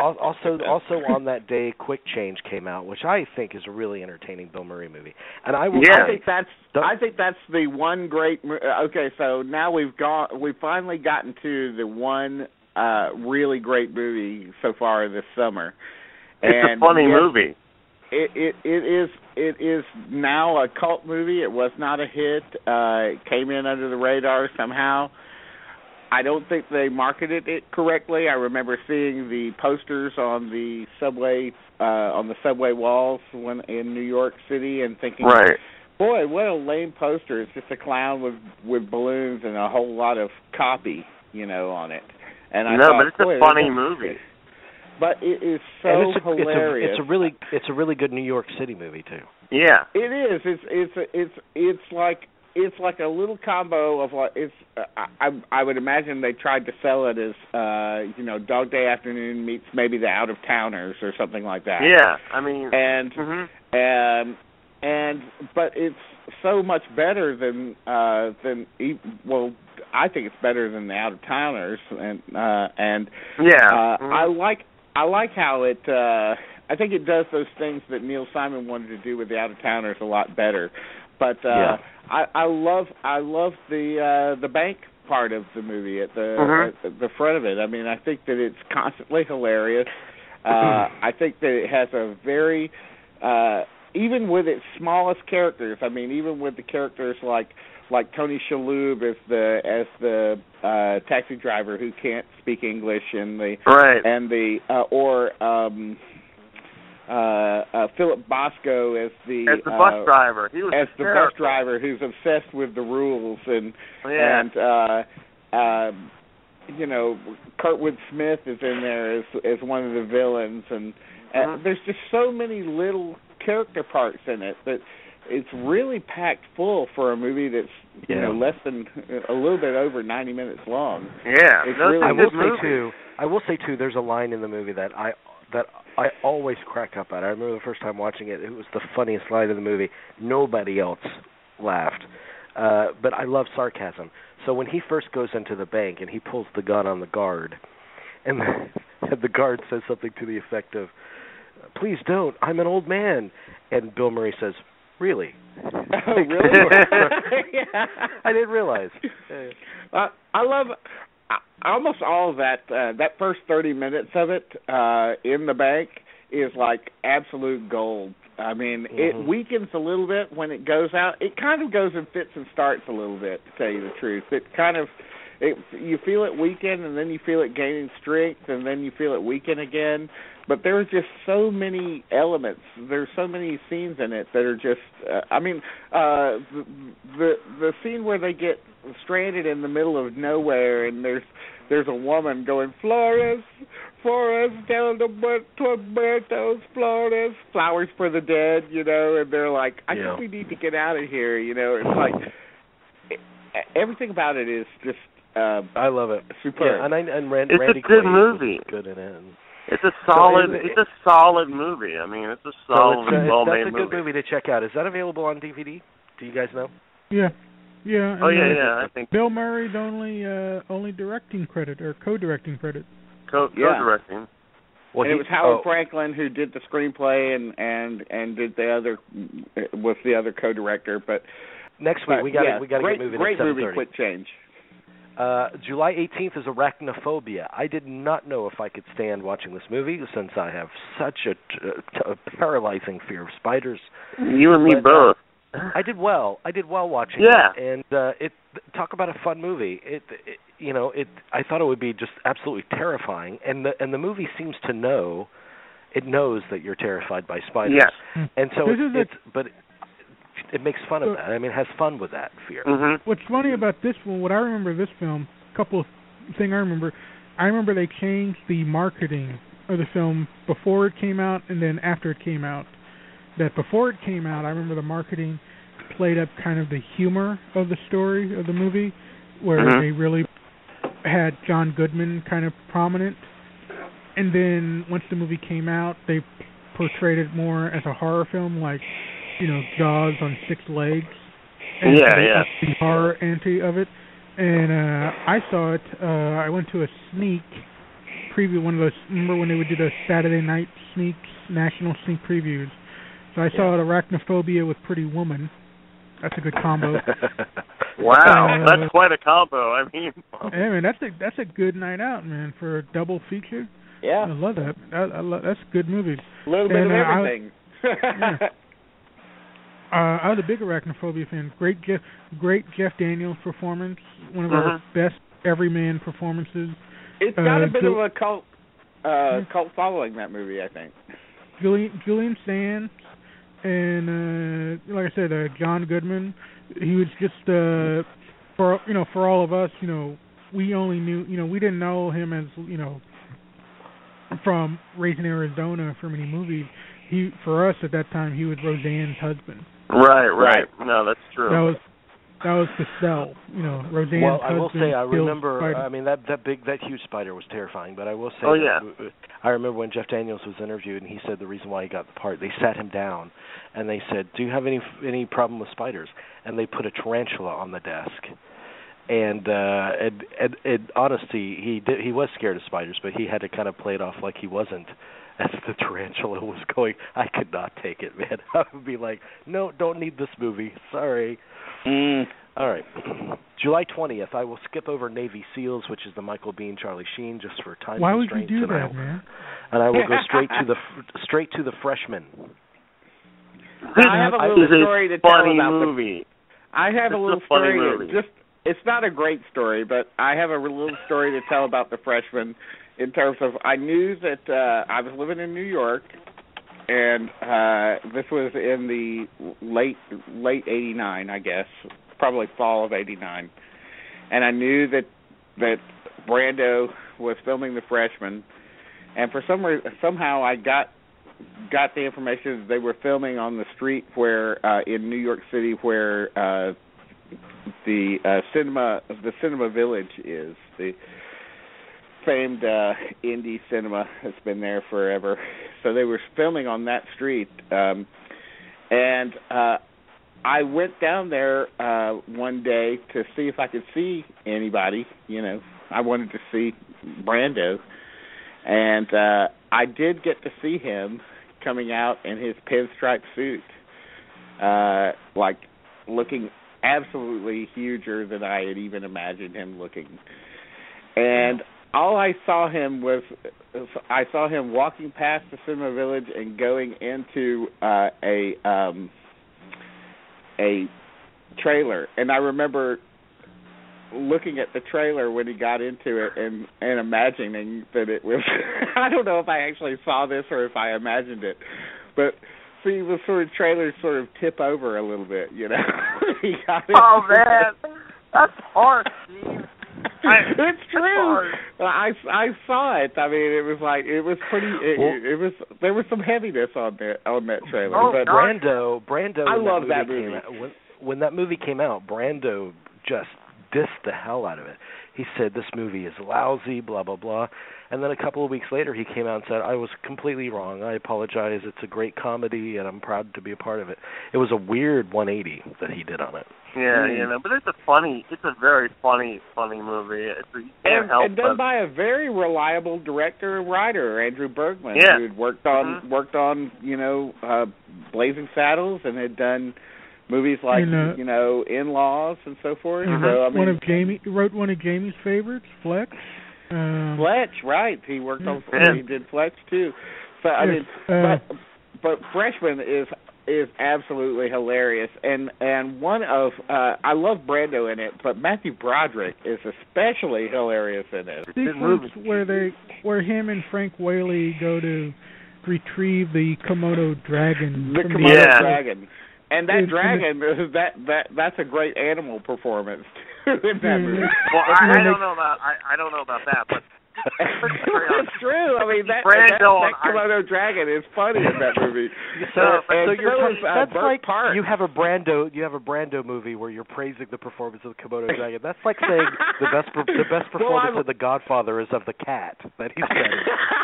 Also on that day, Quick Change came out, which I think is a really entertaining Bill Murray movie. And I think that's the one great. Okay, so now we've finally gotten to the one really great movie so far this summer. It's a funny movie. It is now a cult movie. It was not a hit. It came in under the radar somehow. I don't think they marketed it correctly. I remember seeing the posters on the subway walls when in New York City and thinking, right, boy, what a lame poster. It's just a clown with balloons and a whole lot of copy, on it. And I thought, but it's a funny movie. But it is so hilarious. It's a really good New York City movie too. Yeah, it is. It's like a little combo of like it's. I would imagine they tried to sell it as Dog Day Afternoon meets maybe the Out of Towners or something like that. Yeah, I mean, but it's so much better than I think it's better than the Out of Towners I like how it. I think it does those things that Neil Simon wanted to do with the Out of Towners a lot better. But I love the bank part of the movie at the front of it. I mean, I think that it's constantly hilarious. I think that it has a very even with its smallest characters. I mean, even with the characters like Tony Shalhoub as the taxi driver who can't speak English or Philip Bosco as the bus driver who's obsessed with the rules and Kurtwood Smith is in there as one of the villains and there's just so many little character parts in it that it's really packed full for a movie that's less than a little bit over 90 minutes long. Yeah, I will say too. There's a line in the movie that I always crack up at. I remember the first time watching it. It was the funniest line of the movie. Nobody else laughed. But I love sarcasm. So when he first goes into the bank and he pulls the gun on the guard, and the guard says something to the effect of, "Please don't, I'm an old man." And Bill Murray says, "Really?" Oh, really? Yeah. I didn't realize. I love... almost all of that, that first 30 minutes of it in the bank is like absolute gold. I mean, it weakens a little bit when it goes out. It kind of goes in fits and starts a little bit, to tell you the truth. You feel it weaken, and then you feel it gaining strength, and then you feel it weaken again. But there are just so many elements. There's so many scenes in it that are just, the scene where they get stranded in the middle of nowhere, and there's a woman going, "Flores, down to Berto's Flores, flowers for the dead," and they're like, I think we need to get out of here, It's like, everything about it is just I love it. Superb. Yeah, and Randy Quaid movie. Good in it. It's a solid movie. I mean, it's a solid, well-made movie. That's a good movie to check out. Is that available on DVD? Do you guys know? Yeah. Yeah. Oh, yeah. I think Bill Murray's only directing credit or co-directing credit. Co-directing. Well, it was Howard Franklin who did the screenplay and did was the other co-director. But next week we got to get moving. Great movie, Quick Change. July 18th is Arachnophobia. I did not know if I could stand watching this movie since I have such a paralyzing fear of spiders. You and me both. I did well watching it, and talk about a fun movie. I thought it would be just absolutely terrifying, and the movie seems to know, it knows that you're terrified by spiders. Yeah. And so it makes fun of that. I mean, it has fun with that fear. Mm-hmm. What's funny about this one, what I remember this film, a couple of things I remember they changed the marketing of the film before it came out and then after it came out. That before it came out, I remember the marketing played up kind of the humor of the story of the movie where they really had John Goodman kind of prominent. And then once the movie came out, they portrayed it more as a horror film like... Jaws on six legs. And the horror anti of it. And I saw it. I went to a sneak preview, one of those, remember when they would do those Saturday night sneaks, national sneak previews? So I saw Arachnophobia with Pretty Woman. That's a good combo. Wow, that's quite a combo. I mean, yeah, man, that's a good night out, man, for a double feature. Yeah, I love that. That's a good movie. A little bit of everything. I was a big Arachnophobia fan. Great Jeff Daniels performance. One of our best everyman performances. It's got a bit of a cult following, that movie, I think. Julian Sands and like I said, John Goodman. He was just for all of us, we only knew, we didn't know him as, from Raising Arizona, from any movie. He, for us at that time, he was Roseanne's husband. Right. No, that's true. That was Castell, Roseanne's husband. Well, I will say, I remember, spider. I mean, that huge spider was terrifying, but I will say I remember when Jeff Daniels was interviewed, and he said the reason why he got the part, they sat him down, and they said, do you have any problem with spiders? And they put a tarantula on the desk. And in honesty, he was scared of spiders, but he had to kind of play it off like he wasn't. As the tarantula was going, I could not take it, man. I would be like, no, don't need this movie. Sorry. All right. July 20th, I will skip over Navy SEALs, which is the Michael Biehn, Charlie Sheen, just for time constraints. Why would you do that, man? And I will go straight to the Freshman. I have a little story to tell about movie. I have a little story. It's not a great story, but I have a little story to tell about the Freshman. In terms of, I knew that I was living in New York, and this was in the late 89, I guess, probably fall of 89. And I knew that Brando was filming The Freshman, and for some reason, somehow I got the information that they were filming on the street where in New York City, where the Cinema Village is. The famed indie cinema that's been there forever. So they were filming on that street. And I went down there one day to see if I could see anybody. I wanted to see Brando. And I did get to see him coming out in his pinstripe suit, looking absolutely huger than I had even imagined him looking. And all I saw him was, walking past the Cinema Village and going into a trailer. And I remember looking at the trailer when he got into it and imagining that it was, I don't know if I actually saw this or if I imagined it, but see, the trailers sort of tip over a little bit, he got into man, that's hard, Steve. It's true. I saw it. I mean, it was like it was. There was some heaviness on that trailer. Oh, but Brando. I love that movie. When that movie came out, Brando just dissed the hell out of it. He said this movie is lousy, blah blah blah. And then a couple of weeks later, he came out and said, "I was completely wrong. I apologize. It's a great comedy, and I'm proud to be a part of it." It was a weird 180 that he did on it. Yeah, but it's a very funny movie. And done by a very reliable director and writer, Andrew Bergman, who had worked on Blazing Saddles and had done movies like In-Laws and so forth. So, I mean, he wrote one of Jamie's favorites, Fletch. Fletch, right? He worked on he did Fletch too. So I mean, but Freshman is absolutely hilarious, and one of I love Brando in it, but Matthew Broderick is especially hilarious in it. Sequence where him and Frank Whaley go to retrieve the Komodo dragon. Dragon, and that dragon that's a great animal performance in that movie. Well, I don't know about that, but. It's true. I mean, that Komodo dragon is funny in that movie. So you have a Brando movie where you're praising the performance of the Komodo dragon. That's like saying the best performance of The Godfather is of the cat that he said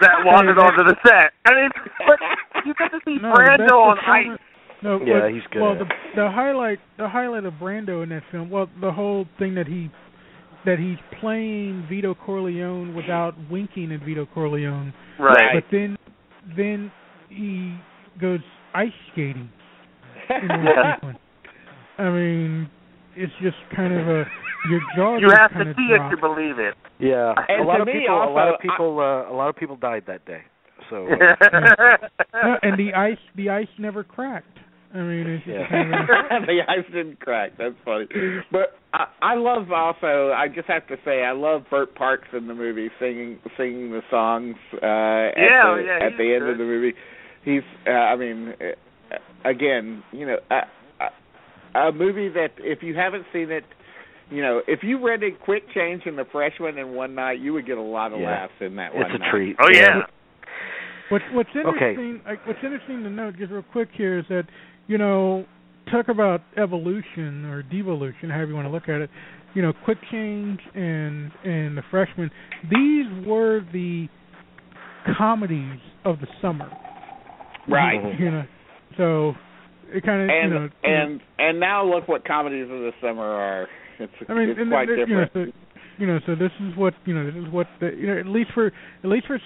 that wandered onto the set. I mean, but you got to see Brando on ice. No, he's good. Well, the highlight of Brando in that film. Well, the whole thing that he that he's playing Vito Corleone without winking at Vito Corleone. Right. But then he goes ice skating in that sequence. I mean, it's just kind of a your jaw. You have to see it to believe it. Yeah. And a lot of people died that day. So. No, and the ice never cracked. I mean, it's just the ice didn't crack. That's funny. But I love also. I just have to say, I love Burt Parks in the movie singing the songs at the end of the movie. He's. I mean, again, you know. A movie that, if you haven't seen it, you know, if you rented Quick Change and The Freshman in one night, you would get a lot of laughs in that one night. It's a treat. Oh, yeah. What's interesting, what's interesting to note, just real quick here, is that, you know, talk about evolution or devolution, however you want to look at it. You know, Quick Change and The Freshman, these were the comedies of the summer. Right. You know, so... It kind of, and, you know, and now look what comedies of the summer are. It's quite different. So this is what at least for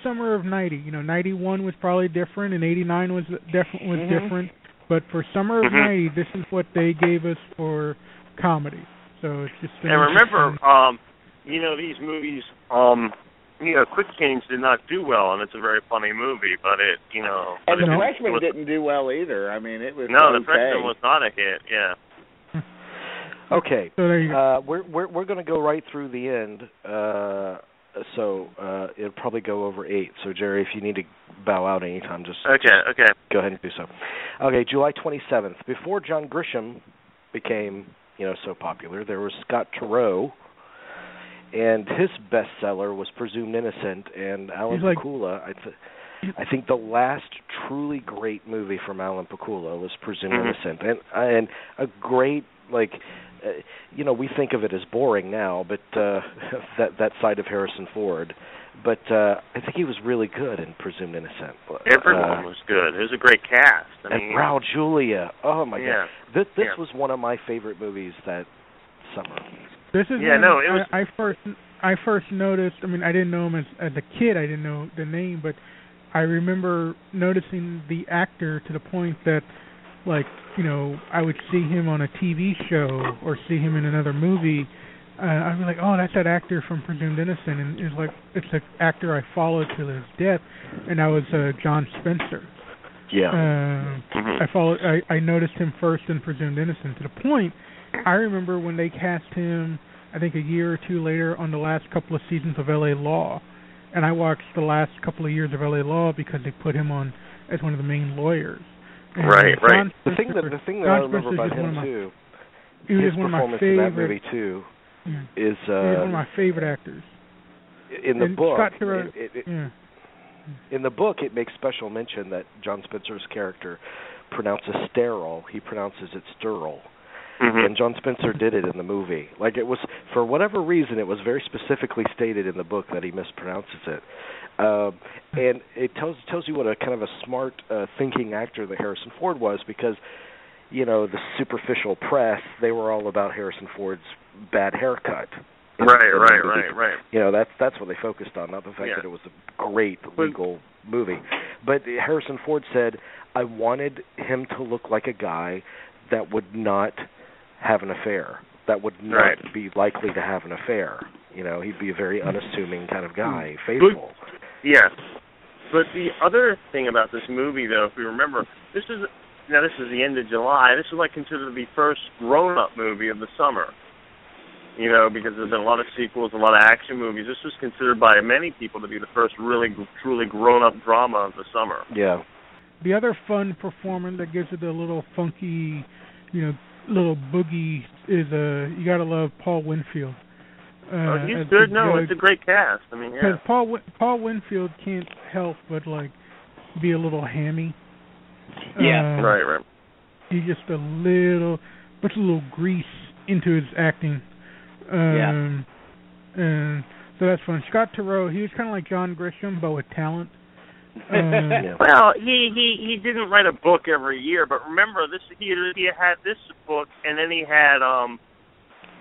summer of '90. You know, '91 was probably different, and '89 was different. But for summer of '90, this is what they gave us for comedy. So it's just. And remember, these movies. Quick Change did not do well, and it's a very funny movie, but it, you know... And The Freshman didn't do well either. I mean, it was The Freshman was not a hit, yeah. Okay. We're going to go right through the end, so it'll probably go over 8. So, Jerry, if you need to bow out anytime, just... Okay. Go ahead and do so. Okay, July 27th. Before John Grisham became, so popular, there was Scott Turow, and his bestseller was Presumed Innocent, and Alan Pakula. I think the last truly great movie from Alan Pakula was Presumed Innocent, and a great we think of it as boring now, but that side of Harrison Ford. But I think he was really good in Presumed Innocent. Everyone was good. It was a great cast. And Raul Julia. Oh my God! This was one of my favorite movies that summer. This is I first noticed. I mean, I didn't know him as a kid. I didn't know the name, but I remember noticing the actor to the point that, I would see him on a TV show or see him in another movie. I'd be like, oh, that's that actor from Presumed Innocent, and it's an actor I followed till his death, and that was John Spencer. Yeah. I noticed him first in Presumed Innocent to the point. I remember when they cast him, I think a year or two later, on the last couple of seasons of LA Law. And I watched the last couple of years of LA Law because they put him on as one of the main lawyers. And John Spencer, the thing that I remember about him, too, his performance in that movie, too, is... he's one of my favorite actors. In the book, it makes special mention that John Spencer's character pronounces sterile. He pronounces it sterile. Mm-hmm. And John Spencer did it in the movie. It was, for whatever reason, it was very specifically stated in the book that he mispronounces it. And it tells you what a kind of a smart, thinking actor that Harrison Ford was, because, the superficial press, they were all about Harrison Ford's bad haircut. Right. That's what they focused on, not the fact that it was a great legal movie. But Harrison Ford said, I wanted him to look like a guy that would not... have an affair. That would not be likely to have an affair. He'd be a very unassuming kind of guy, faithful. But the other thing about this movie, though, if we remember, this is the end of July. This is considered the first grown-up movie of the summer. Because there's been a lot of sequels, a lot of action movies. This was considered by many people to be the first really, truly grown-up drama of the summer. Yeah. The other fun performance that gives it a little funky, little boogie is you gotta love Paul Winfield. He's good. It's a great cast. I mean, because Paul Winfield can't help but be a little hammy. Right. He's just puts a little grease into his acting. And so that's fun. Scott Turow, he was kind of like John Grisham, but with talent. Well, he didn't write a book every year, but remember, he had this book, and then he had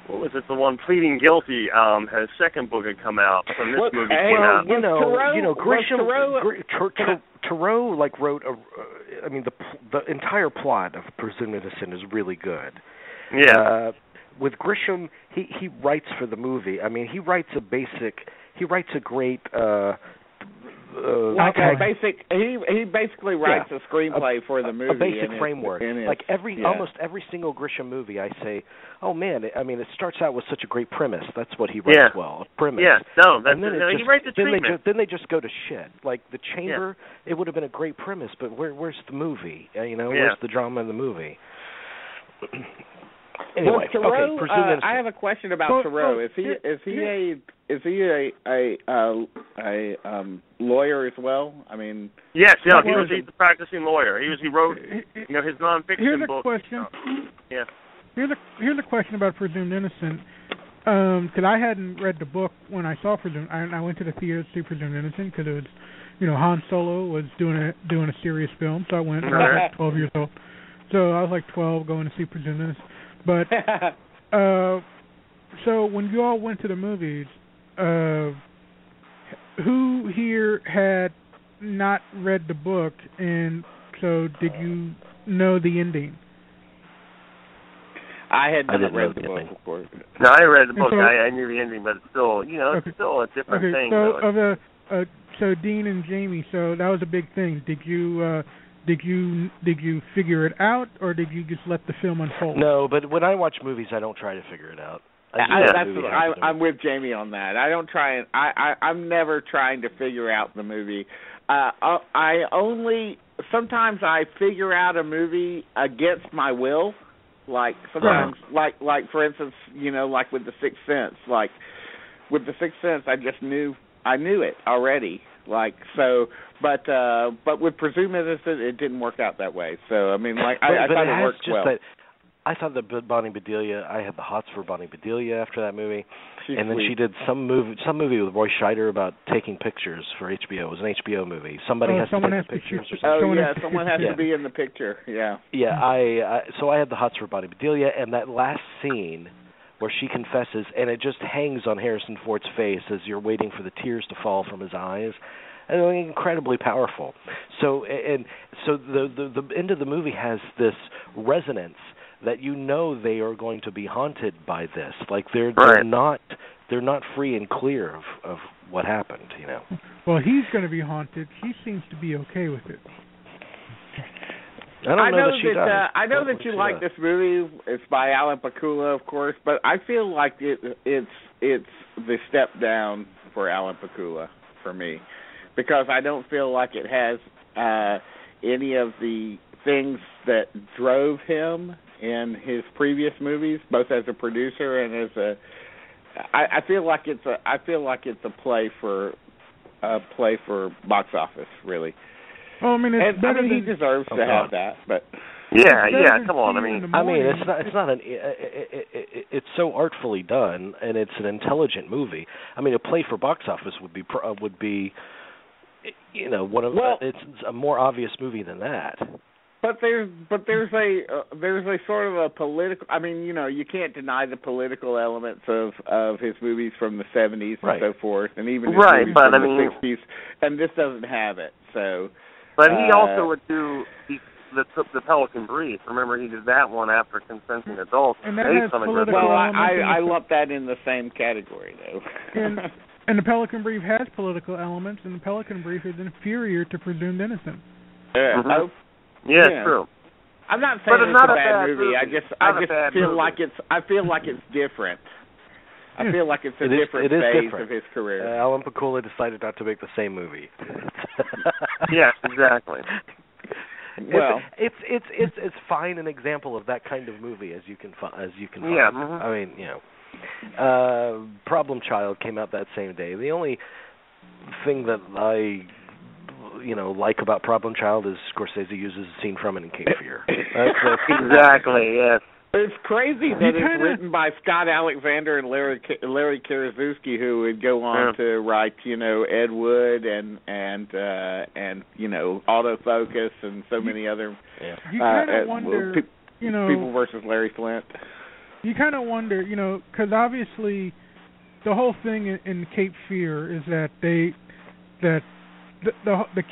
what was it, the one pleading guilty, his second book had come out when this movie came out. Turow like wrote a, I mean, the entire plot of Presumed Innocent is really good. Yeah. With Grisham, he writes for the movie. I mean, he writes a great he basically writes a screenplay for the movie. A basic framework. Almost every single Grisham movie, I say, oh, man, it starts out with such a great premise. That's what he writes well, a premise. Yeah, no, that's, and then no, just, he writes the treatment. Then they just go to shit. Like, The Chamber, it would have been a great premise, but where's the movie? Where's the drama in the movie? Anyway, Turow, I have a question about Turow. Is he a lawyer as well? I mean, yes, he's a practicing lawyer. He wrote his nonfiction book. Here's a question about Presumed Innocent. Because I hadn't read the book when I saw Presumed. I went to the theater to see Presumed Innocent because it was, Han Solo was doing a serious film, so I went. I was 12 years old, so I was like 12 going to see Presumed Innocent. But so when you all went to the movies, who here had not read the book, and so did you know the ending? I had not read the book, of course. No, I read the book. So, I knew the ending, but it's still, it's still a different thing. So Dean and Jamie, so that was a big thing. Did you? Did you figure it out, or did you just let the film unfold? No, but when I watch movies, I don't try to figure it out. I'm with Jamie on that. I don't try, and I'm never trying to figure out the movie. Sometimes I figure out a movie against my will. Like sometimes, like for instance, like with The Sixth Sense. Like with The Sixth Sense, I knew it already. Like so, but with Presumed Innocent, it didn't work out that way. So I mean, I thought it worked well. I thought that Bonnie Bedelia. I had the hots for Bonnie Bedelia after that movie, She did some movie with Roy Scheider about taking pictures for HBO. It was an HBO movie. Someone has to be in the picture. Yeah. Yeah. So I had the hots for Bonnie Bedelia, and that last scene where she confesses, and it just hangs on Harrison Ford's face as you're waiting for the tears to fall from his eyes, and incredibly powerful. So, the end of the movie has this resonance that they are going to be haunted by this. Like they're not free and clear of what happened. Well, he's going to be haunted. She seems to be okay with it. I know that you like this movie. It's by Alan Pakula, of course, but I feel like it's the step down for Alan Pakula for me, because I don't feel like it has any of the things that drove him in his previous movies, both as a producer and as I feel like it's a play for box office, really. Well, I mean, he deserves to have that, but come on. I mean, it's so artfully done, and it's an intelligent movie. I mean, a play for box office would be, it's a more obvious movie than that. But there's a sort of a political. I mean, you can't deny the political elements of his movies from the 70s and so forth, and even his movies from the 60s, and this doesn't have it, so. But he also would do the Pelican Brief. Remember, he did that one after consenting adults. I lump that in the same category, though. And the Pelican Brief has political elements, and the Pelican Brief is inferior to Presumed Innocent. True. I'm not saying it's not a bad movie. I feel like it's different. I feel like it's a different phase of his career. Alan Pakula decided not to make the same movie. Yes, exactly. Well, it's fine an example of that kind of movie as you can find. Yeah. Mm-hmm. I mean, Problem Child came out that same day. The only thing that I like about Problem Child is Scorsese uses a scene from it in Cape Fear. Exactly. Yes. It's crazy that it's written by Scott Alexander and Larry Karaszewski, who would go on to write, Ed Wood and Autofocus and so many other. You kind of wonder, People versus Larry Flint. you kind of wonder, you know, because obviously the whole thing in Cape Fear is that the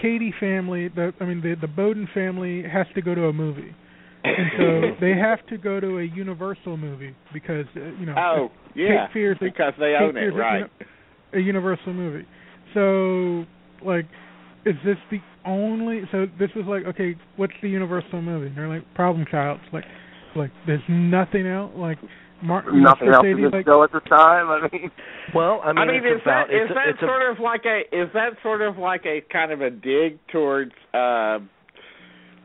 Cady family, the Bowden family has to go to a movie, and so they have to go to a Universal movie because Cape Fear's because they own it, right? A Universal movie. So like, is this the only? So this was like, okay, what's the Universal movie? And they're like, Problem Child. Like there's nothing else. Like Martin Scorsese, like, go at the time. Is that sort of like a dig towards?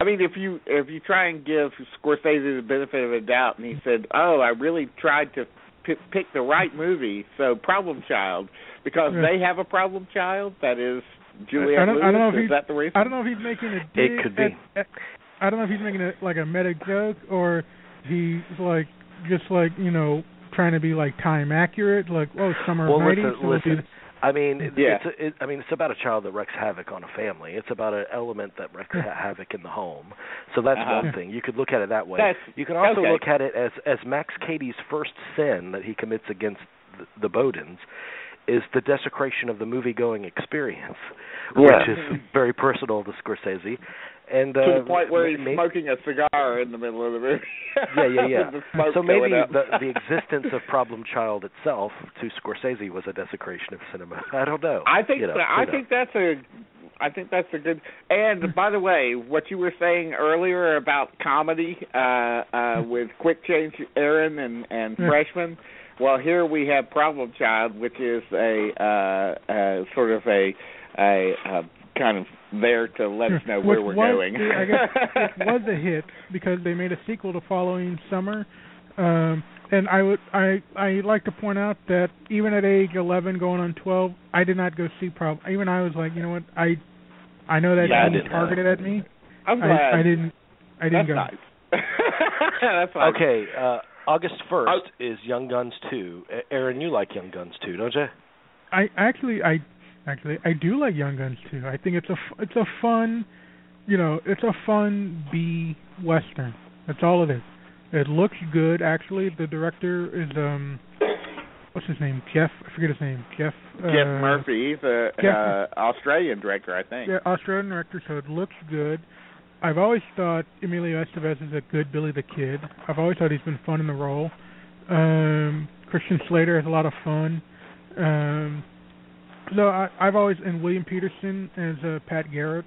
If you try and give Scorsese the benefit of the doubt, and he said, "Oh, I really tried to pick the right movie," so Problem Child, because they have a problem child that is Juliette Lewis. Is that the reason? I don't know if he's making a dig. It could be. I don't know if he's making a meta joke or he's like. Just like, you know, trying to be like time accurate, like summer of '90s. Well, listen. It's about a child that wreaks havoc on a family. It's about an element that wreaks havoc in the home. So that's one thing. You could look at it that way. You can also look at it as Max Cady's first sin that he commits against the Bowdens is the desecration of the movie-going experience, which is very personal to Scorsese. And, to the point where he's smoking a cigar in the middle of the movie. So maybe the existence of Problem Child itself to Scorsese was a desecration of cinema. I don't know. I think that's a good. And by the way, what you were saying earlier about comedy with Quick Change, Aaron, and Freshman. Well, here we have Problem Child, which is a sort of there to let us know where we're going. I guess it was a hit because they made a sequel the following summer. And I like to point out that even at age 11, going on 12, I did not go see Problem. Even I was like, you know what, I know that being targeted at me. I'm glad. I didn't go. Nice. That's fine. Okay, August 1st is Young Guns 2. Aaron, you like Young Guns 2, don't you? I do like Young Guns 2. I think it's a fun, B western. That's all it is. It looks good, actually. The director is what's his name? Jeff Murphy. He's a Australian director, I think. Yeah, Australian director. So it looks good. I've always thought Emilio Estevez is a good Billy the Kid. I've always thought he's been fun in the role. Christian Slater has a lot of fun. And William Peterson as Pat Garrett.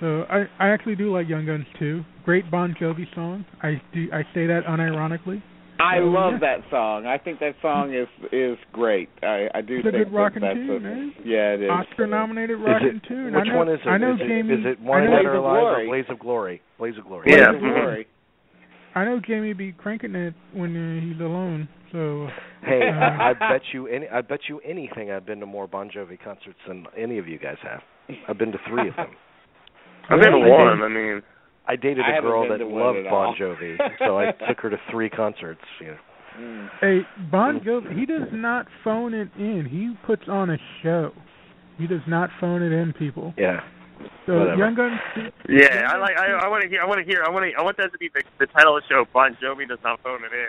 So I actually do like Young Guns 2. Great Bon Jovi song. I say that unironically. I love that song. I think that song is great. I do. It's a good rockin' tune, man. Yeah, it is. Oscar-nominated rockin' tune. Which one is it? I know Jamie. Is it One Night or Blaze of Glory? Blaze of Glory. Yeah. Blaze of Glory. I know Jamie be cranking it when he's alone. So hey, I bet you anything. I've been to more Bon Jovi concerts than any of you guys have. I've been to 3 of them. I've been to one. I dated a girl that loved Bon Jovi, so I took her to 3 concerts. Hey, Bon Jovi, he does not phone it in. He puts on a show. He does not phone it in, people. Yeah. So whatever. Young Guns. Yeah, I like. I want that to be the title of the show. Bon Jovi does not phone it in.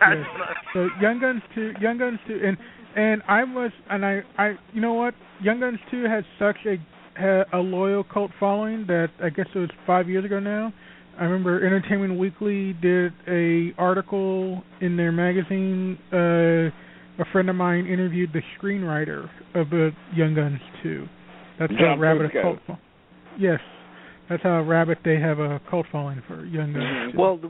Yeah. So Young Guns 2, Young Guns 2 has such a loyal cult following that I guess it was 5 years ago now. I remember Entertainment Weekly did an article in their magazine. A friend of mine interviewed the screenwriter about Young Guns 2. That's how rabbit a cult. Yes. That's how rabbit they have a cult following for Young Guns 2. Well,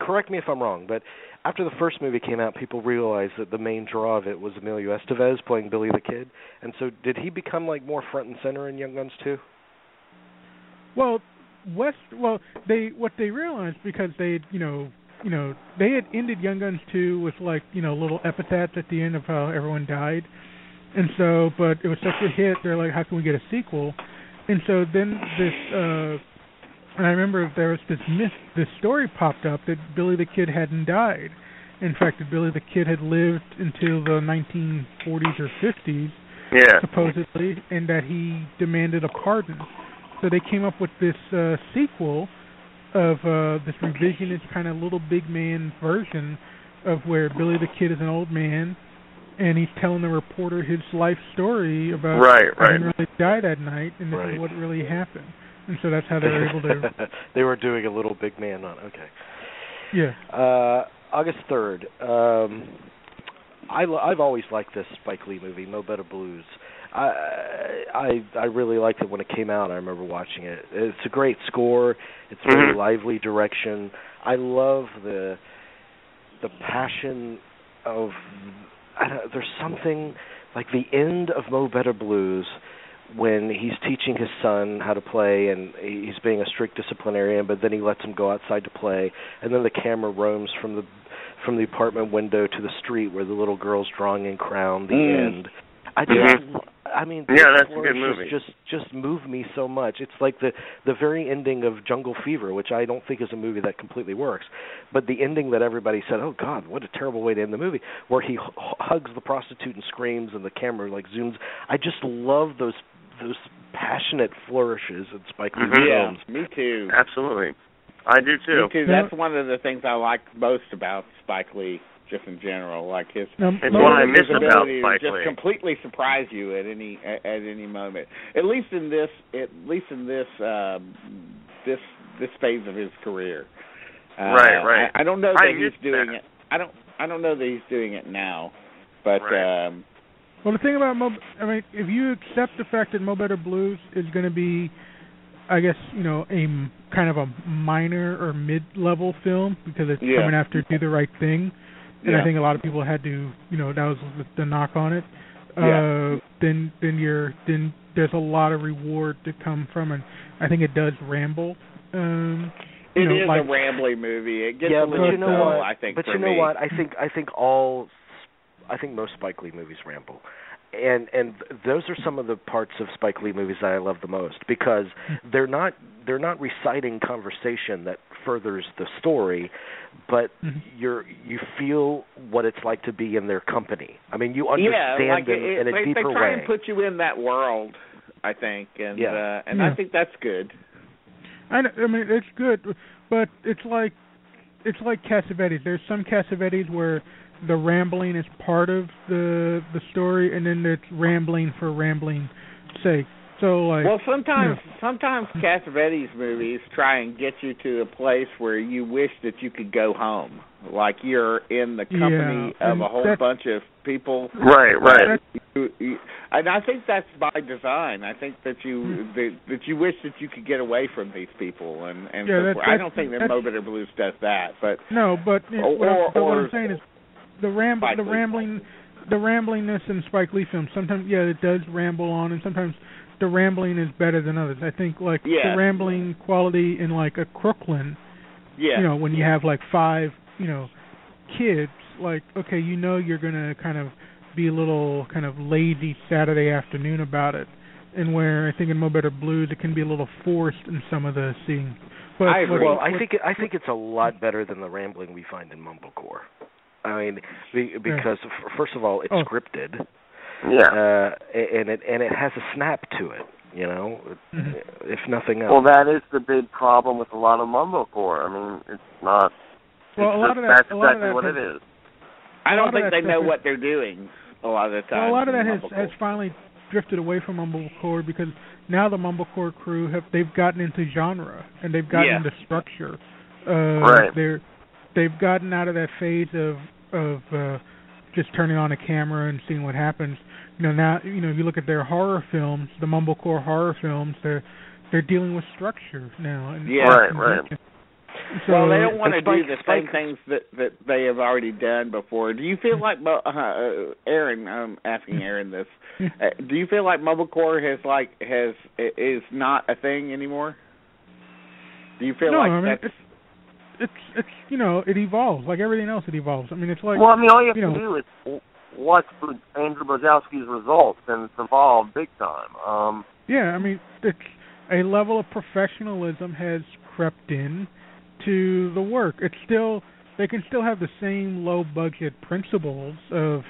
correct me if I'm wrong, but after the first movie came out, people realized that the main draw of it was Emilio Estevez playing Billy the Kid. And so did he become like more front and center in Young Guns 2? What they realized because they had, they had ended Young Guns 2 with little epitaphs at the end of how everyone died. And so, but it was such a hit, they're like, how can we get a sequel? And so then this, and I remember there was this myth, this story popped up that Billy the Kid hadn't died. In fact, that Billy the Kid had lived until the 1940s or 50s, supposedly, and that he demanded a pardon. So they came up with this sequel of this revisionist kind of little big man version of where Billy the Kid is an old man, and he's telling the reporter his life story about he really died that night, and this is what really happened. And so that's how they were able to... They were doing a little big man on Yeah. August 3rd. I've always liked this Spike Lee movie, Mo Better Blues. I really liked it when it came out. I remember watching it. It's a great score. It's very lively direction. I love the passion of... there's something like the end of Mo Better Blues when he's teaching his son how to play and he's being a strict disciplinarian, but then he lets him go outside to play, and then the camera roams from the apartment window to the street where the little girl's drawing and crown the end. That's a good movie. Just moved me so much. It's like the very ending of Jungle Fever, which I don't think is a movie that completely works, but the ending that everybody said, "Oh God, what a terrible way to end the movie," where he hugs the prostitute and screams, and the camera like zooms. I just love those passionate flourishes in Spike Lee films. Yeah, me too. Absolutely, I do too. Me too. That's one of the things I like most about Spike Lee. Just in general, like his, it's what I miss about Spike Lee. Just completely surprise you at any moment. At least in this phase of his career. Right. I don't know that he's doing it. I don't know that he's doing it now. But well, the thing about if you accept the fact that Mo Better Blues is going to be, I guess, a kind of a minor or mid-level film because it's coming after Do the Right Thing. And I think a lot of people had to, that was the knock on it. Then there's a lot of reward to come from, and I think it does ramble. It is a rambly movie. It gets a little dull, I think. But for me. What? I think most Spike Lee movies ramble. And those are some of the parts of Spike Lee movies that I love the most because they're not reciting conversation that furthers the story, but you feel what it's like to be in their company. I mean, you understand them in a deeper way. They try and put you in that world, I think, I think that's good. I mean, it's good, but it's like Cassavetes. There's some Cassavetes where the rambling is part of the story, and then it's rambling for rambling's sake. So, sometimes Cassavetes movies try and get you to a place where you wish that you could go home, like you're in the company of a whole bunch of people. Right. And I think that's by design. I think that you wish that you could get away from these people, I don't think that Mo Better Blues does that. What I'm saying is. The ramblingness in Spike Lee films. Sometimes, it does ramble on, and sometimes the rambling is better than others. I think, the rambling quality in a Crooklyn, when you have five, kids, you're gonna kind of be a little kind of lazy Saturday afternoon about it, and where I think in Mo Better Blues it can be a little forced in some of the scenes. But I agree. I think it's a lot better than the rambling we find in Mumblecore. I mean, because first of all, it's scripted, and it has a snap to it, if nothing else. Well, that is the big problem with a lot of mumblecore. I mean, it's not. Well, a lot of that is what it is. I don't think they know what they're doing a lot of the time. Well, a lot of that has finally drifted away from mumblecore because now the mumblecore crew they've gotten into genre and they've gotten into structure. They've gotten out of that phase of just turning on a camera and seeing what happens. Now, you look at their horror films, the mumblecore horror films. They're dealing with structure now. And so, well, they don't want to do the same things that they have already done before. Do you feel like Aaron? I'm asking Aaron this. Do you feel like mumblecore is not a thing anymore? Do you feel that's? It's it evolves like everything else. It evolves. I mean, it's like all you have to do is watch Andrew Bozowski's results, and it's evolved big time. It's a level of professionalism has crept in to the work. It's still they can still have the same low budget principles of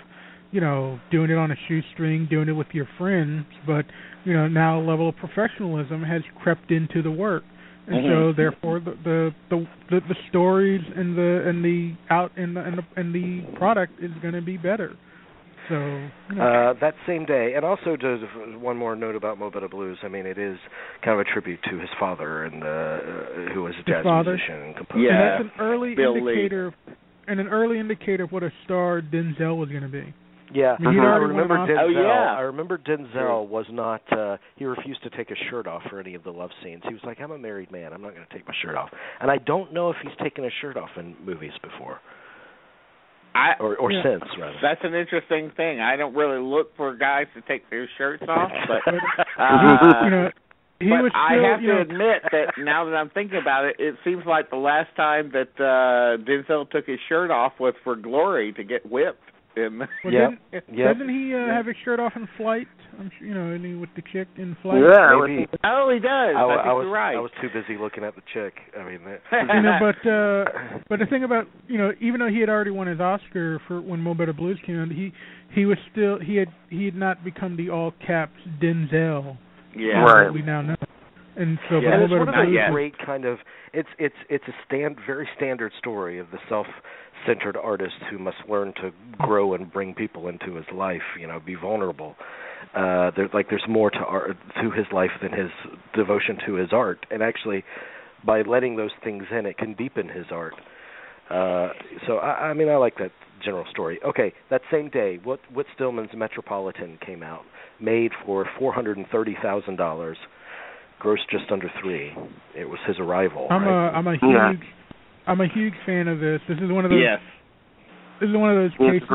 doing it on a shoestring, doing it with your friends, but now a level of professionalism has crept into the work. and so therefore the stories and the product is going to be better. So that same day, and also one more note about Mo Better Blues. I mean, it is kind of a tribute to his father, and who was a jazz musician and composer. Yeah, and that's an early indicator, of what a star Denzel was going to be. Yeah, I remember Denzel was not, he refused to take his shirt off for any of the love scenes. He was like, I'm a married man, I'm not going to take my shirt off. And I don't know if he's taken his shirt off in movies before. Since, rather. That's an interesting thing. I don't really look for guys to take their shirts off, but I have to admit that now that I'm thinking about it, it seems like the last time that Denzel took his shirt off was for Glory to get whipped. Doesn't he have his shirt off in Flight? I'm sure, with the chick in Flight. Yeah, maybe. Oh, he does. I think you're right. I was too busy looking at the chick. I mean, but the thing about even though he had already won his Oscar for when Mo Better Blues came out, he had not become the all caps Denzel. Yeah, right. We now know. And so it's one of the great kind of it's a very standard story of the self-centered artist who must learn to grow and bring people into his life, be vulnerable. There's more to his life than his devotion to his art, and actually by letting those things in, it can deepen his art. I like that general story. Okay, that same day, Whit Stillman's Metropolitan came out, made for $430,000. Gross just under $3 million. It was his arrival. I'm a huge fan of this. This is one of those. Yes. This is one of those cases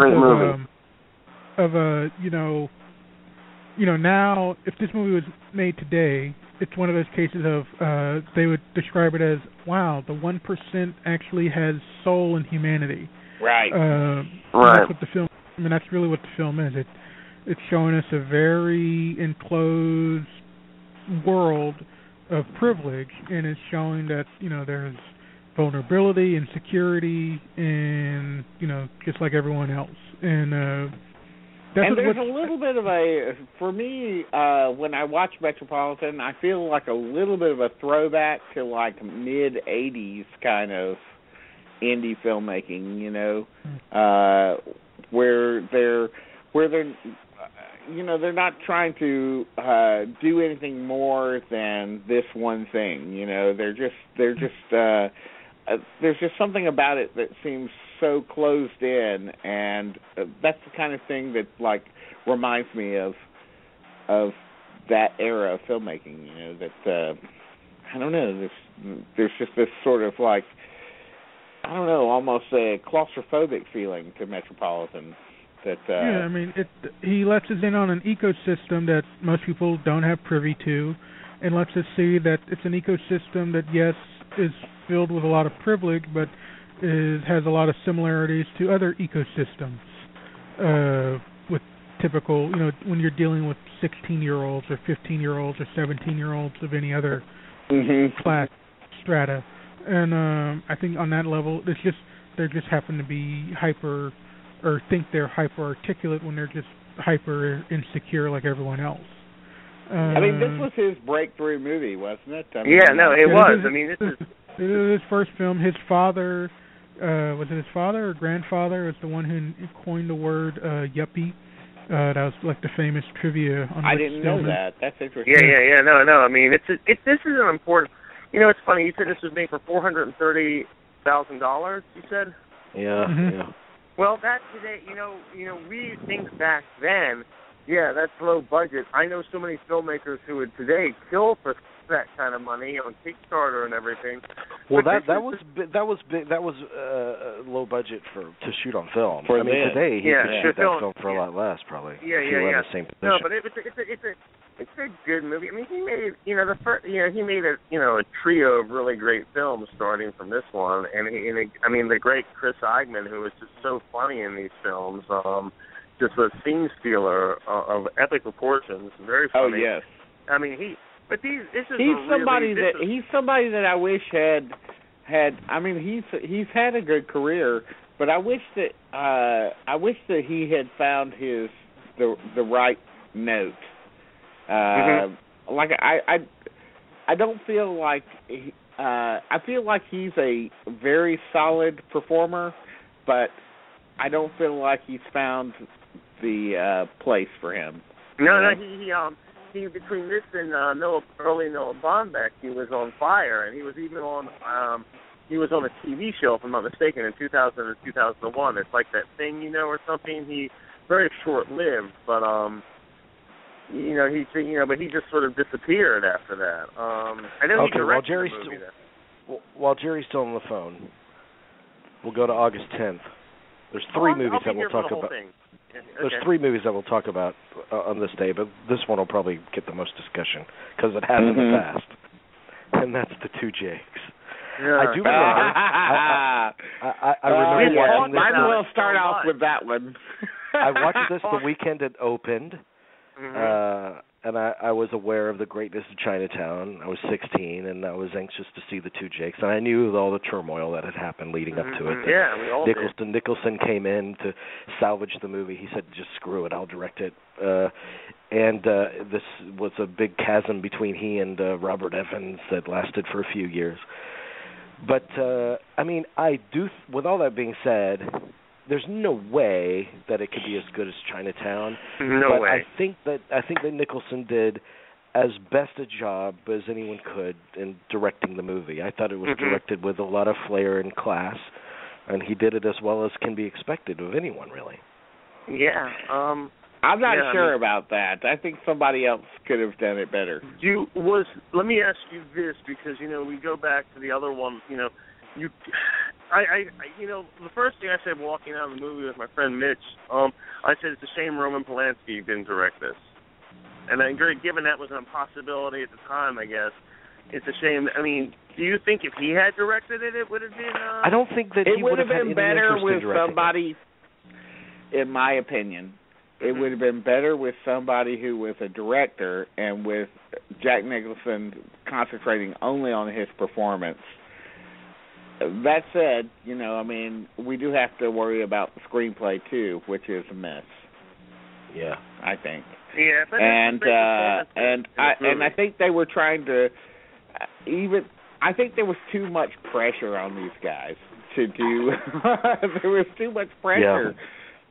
now if this movie was made today, it's one of those cases of they would describe it as wow, the 1% actually has soul and humanity. Right. Right. That's what the film. I mean, that's really what the film is. It's showing us a very enclosed world of privilege, and it's showing that there's vulnerability and security, and just like everyone else. And there's a little bit of when I watch Metropolitan, I feel like a little bit of a throwback to like mid '80s kind of indie filmmaking, where they're. They're not trying to do anything more than this one thing. There's just something about it that seems so closed in, and that's the kind of thing that reminds me of that era of filmmaking. I don't know. There's just this sort of almost a claustrophobic feeling to Metropolitan. He lets us in on an ecosystem that most people don't have privy to, and lets us see that it's an ecosystem that, yes, is filled with a lot of privilege, but has a lot of similarities to other ecosystems with typical, when you're dealing with 16-year-olds or 15-year-olds or 17-year-olds of any other class strata. And I think on that level, they just happen to be hyper... or think they're hyper-articulate when they're just hyper-insecure like everyone else. This was his breakthrough movie, wasn't it? It was. This is his first film. His father, was it his father or grandfather, was the one who coined the word yuppie. That was the famous trivia on I didn't know that. That's interesting. No. This is an important... it's funny. You said this was made for $430,000, you said? Yeah. Well, that today, we think back then, that's low budget. I know so many filmmakers who would today kill for that kind of money on Kickstarter and everything. Well, that was low budget to shoot on film. Today he could shoot that film for a lot less, probably. Yeah. The same position. No, but it's a good movie. He made a trio of really great films starting from this one, and the great Chris Eigman, who was just so funny in these films, just a scene stealer of epic proportions, very funny. Oh yes, he's somebody that I wish had. He's had a good career, but I wish that he had found the right note. Mm-hmm. Like I I don't feel like I feel like he's a very solid performer, but I don't feel like he's found the place for him. No, he between this and early Noah Baumbach, he was on fire, and he was even on he was on a TV show, if I'm not mistaken, in 2000 or 2001. It's like that thing, you know, or something. He very short-lived, but but he just sort of disappeared after that. I know he directed the movie there. While Jerry's still on the phone, we'll go to August 10th. There's three movies that we'll talk about on this day, but this one will probably get the most discussion because it has in the past, and that's The Two Jakes. Yeah. I do remember. I remember watching this. Might as well start off with that one. I watched this the weekend it opened, and I was aware of the greatness of Chinatown. I was 16, and I was anxious to see The Two Jakes, and I knew all the turmoil that had happened leading up to it. Yeah, we all did. Nicholson came in to salvage the movie. He said, just screw it, I'll direct it. And this was a big chasm between he and Robert Evans that lasted for a few years. But, with all that being said, there's no way that it could be as good as Chinatown. No way. I think that Nicholson did as best a job as anyone could in directing the movie. I thought it was directed with a lot of flair and class, and he did it as well as can be expected of anyone, really. Yeah. I'm not sure about that. I think somebody else could have done it better. Let me ask you this, because, you know, we go back to the other one, you know. The first thing I said walking out of the movie with my friend Mitch, I said it's a shame Roman Polanski didn't direct this. And I agree, given that was an impossibility at the time, I guess, it's a shame. I mean, do you think if he had directed it, it would have been... I don't think that he would have been better with somebody, in my opinion. It would have been better with somebody who was a director and with Jack Nicholson concentrating only on his performance. That said, you know, I mean, we do have to worry about the screenplay, too, which is a mess. Yeah. I think. Yeah. But I think they were trying to I think there was too much pressure on these guys to do. There was too much pressure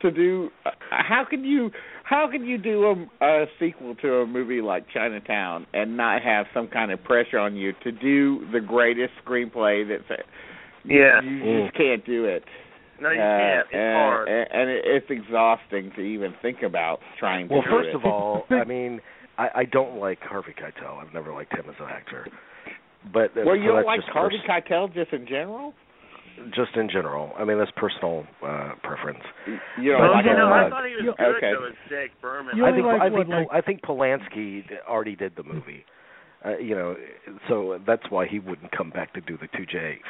to do. How could you do a sequel to a movie like Chinatown and not have some kind of pressure on you to do the greatest screenplay that's... Yeah. You just can't do it. No, you can't. It's hard. And it's exhausting to even think about trying to do it. Well, first of all, I mean, I don't like Harvey Keitel. I've never liked him as an actor. But you don't like Harvey Keitel just in general? Just in general. I mean, that's personal preference. I thought he was good, though, as Jake Berman. I think Polanski already did the movie. So that's why he wouldn't come back to do The Two Jakes.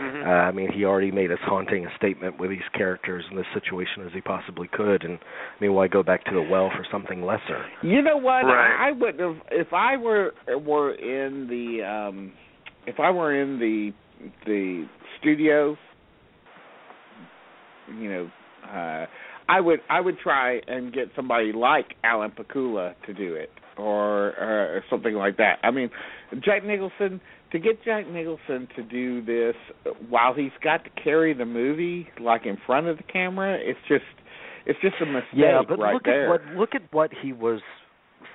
I mean, he already made as haunting a statement with these characters in this situation as he possibly could, and I mean, why go back to the well for something lesser? You know what? Right. I wouldn't have if I were in the if I were in the studio. You know, I would try and get somebody like Alan Pakula to do it, or something like that. I mean, Jack Nicholson. To get Jack Nicholson to do this while he's got to carry the movie, like in front of the camera, it's just a mistake. Yeah, but right there. Look at what he was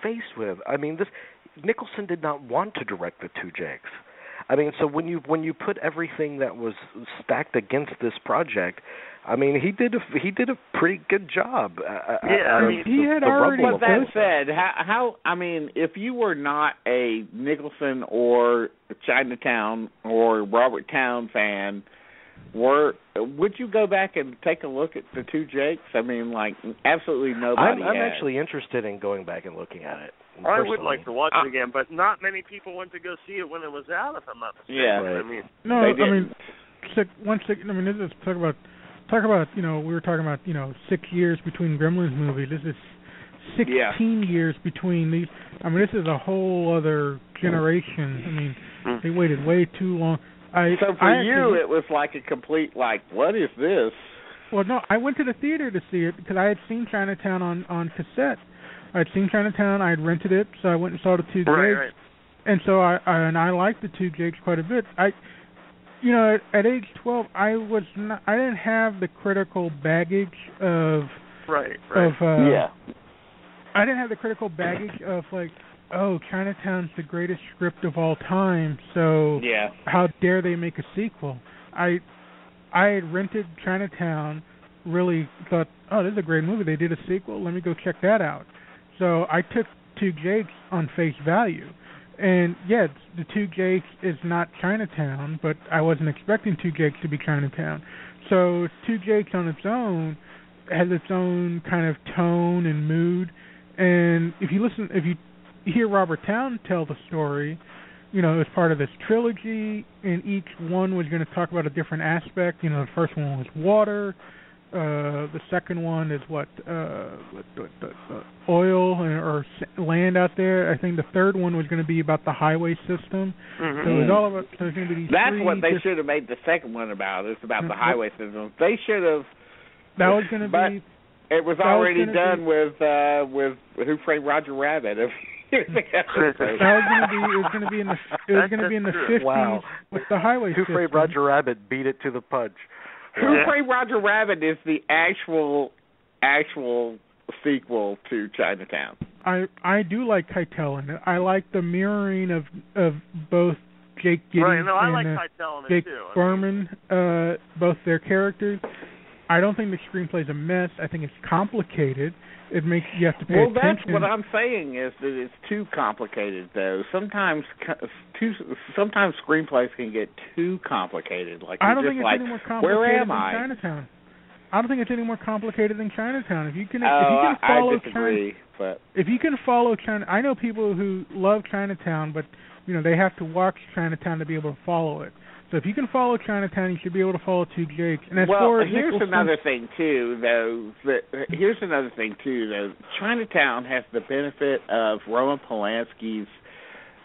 faced with. I mean, Nicholson did not want to direct The Two Jakes. I mean, so when you put everything that was stacked against this project, I mean, he did a pretty good job. But that said, how I mean, if you were not a Nicholson or Chinatown or Robert Towne fan, would you go back and take a look at The Two Jakes? I mean, like, absolutely nobody. I'm actually interested in going back and looking at it. Personally. I would like to watch it again, but not many people went to go see it when it was out, if I'm not mistaken. Yeah, right. I mean, no, they didn't. I mean, let's talk about. You know, we were talking about 6 years between Gremlins movie. This is 16 years between these. I mean, this is a whole other generation. I mean, they waited way too long. So for you, it was like a complete what is this? Well, no, I went to the theater to see it because I had seen Chinatown on cassette. I'd rented it, so I went and saw The Two Jakes. And so I like the two gigs quite a bit. At age 12, I didn't have the critical baggage of I didn't have the critical baggage of Chinatown's the greatest script of all time, so how dare they make a sequel? I had rented Chinatown, really thought, oh, this is a great movie. They did a sequel. Let me go check that out. So I took Two Jakes on face value. And, The Two Jakes is not Chinatown, but I wasn't expecting Two Jakes to be Chinatown. So Two Jakes on its own has its own kind of tone and mood. And if you hear Robert Towne tell the story, it was part of this trilogy, and each one was going to talk about a different aspect. The first one was water. The second one is oil or land out there. I think the third one was going to be about the highway system. Mm-hmm. So it was all about. So it was going to be That's what they should have made the second one about. It's about the highway system. They should have. That was going to be. It was already done with Who Framed Roger Rabbit. It was going to be in the 50s with the highway system. Who Framed Roger Rabbit beat it to the punch. Who Framed Roger Rabbit is the actual sequel to Chinatown. I do like Keitel in it. I like the mirroring of both Jake Gittes and Jake Berman, both their characters. I don't think the screenplay's a mess. I think it's complicated. It makes you have to pay attention. Well, that's what I'm saying is that it's too complicated, though. Sometimes screenplays can get too complicated. Where am I? Chinatown. I don't think it's any more complicated than Chinatown. If you can follow Chinatown, I know people who love Chinatown, but they have to watch Chinatown to be able to follow it. So if you can follow Chinatown, you should be able to follow Two Jakes. Here's another thing, too, though. Chinatown has the benefit of Roman Polanski's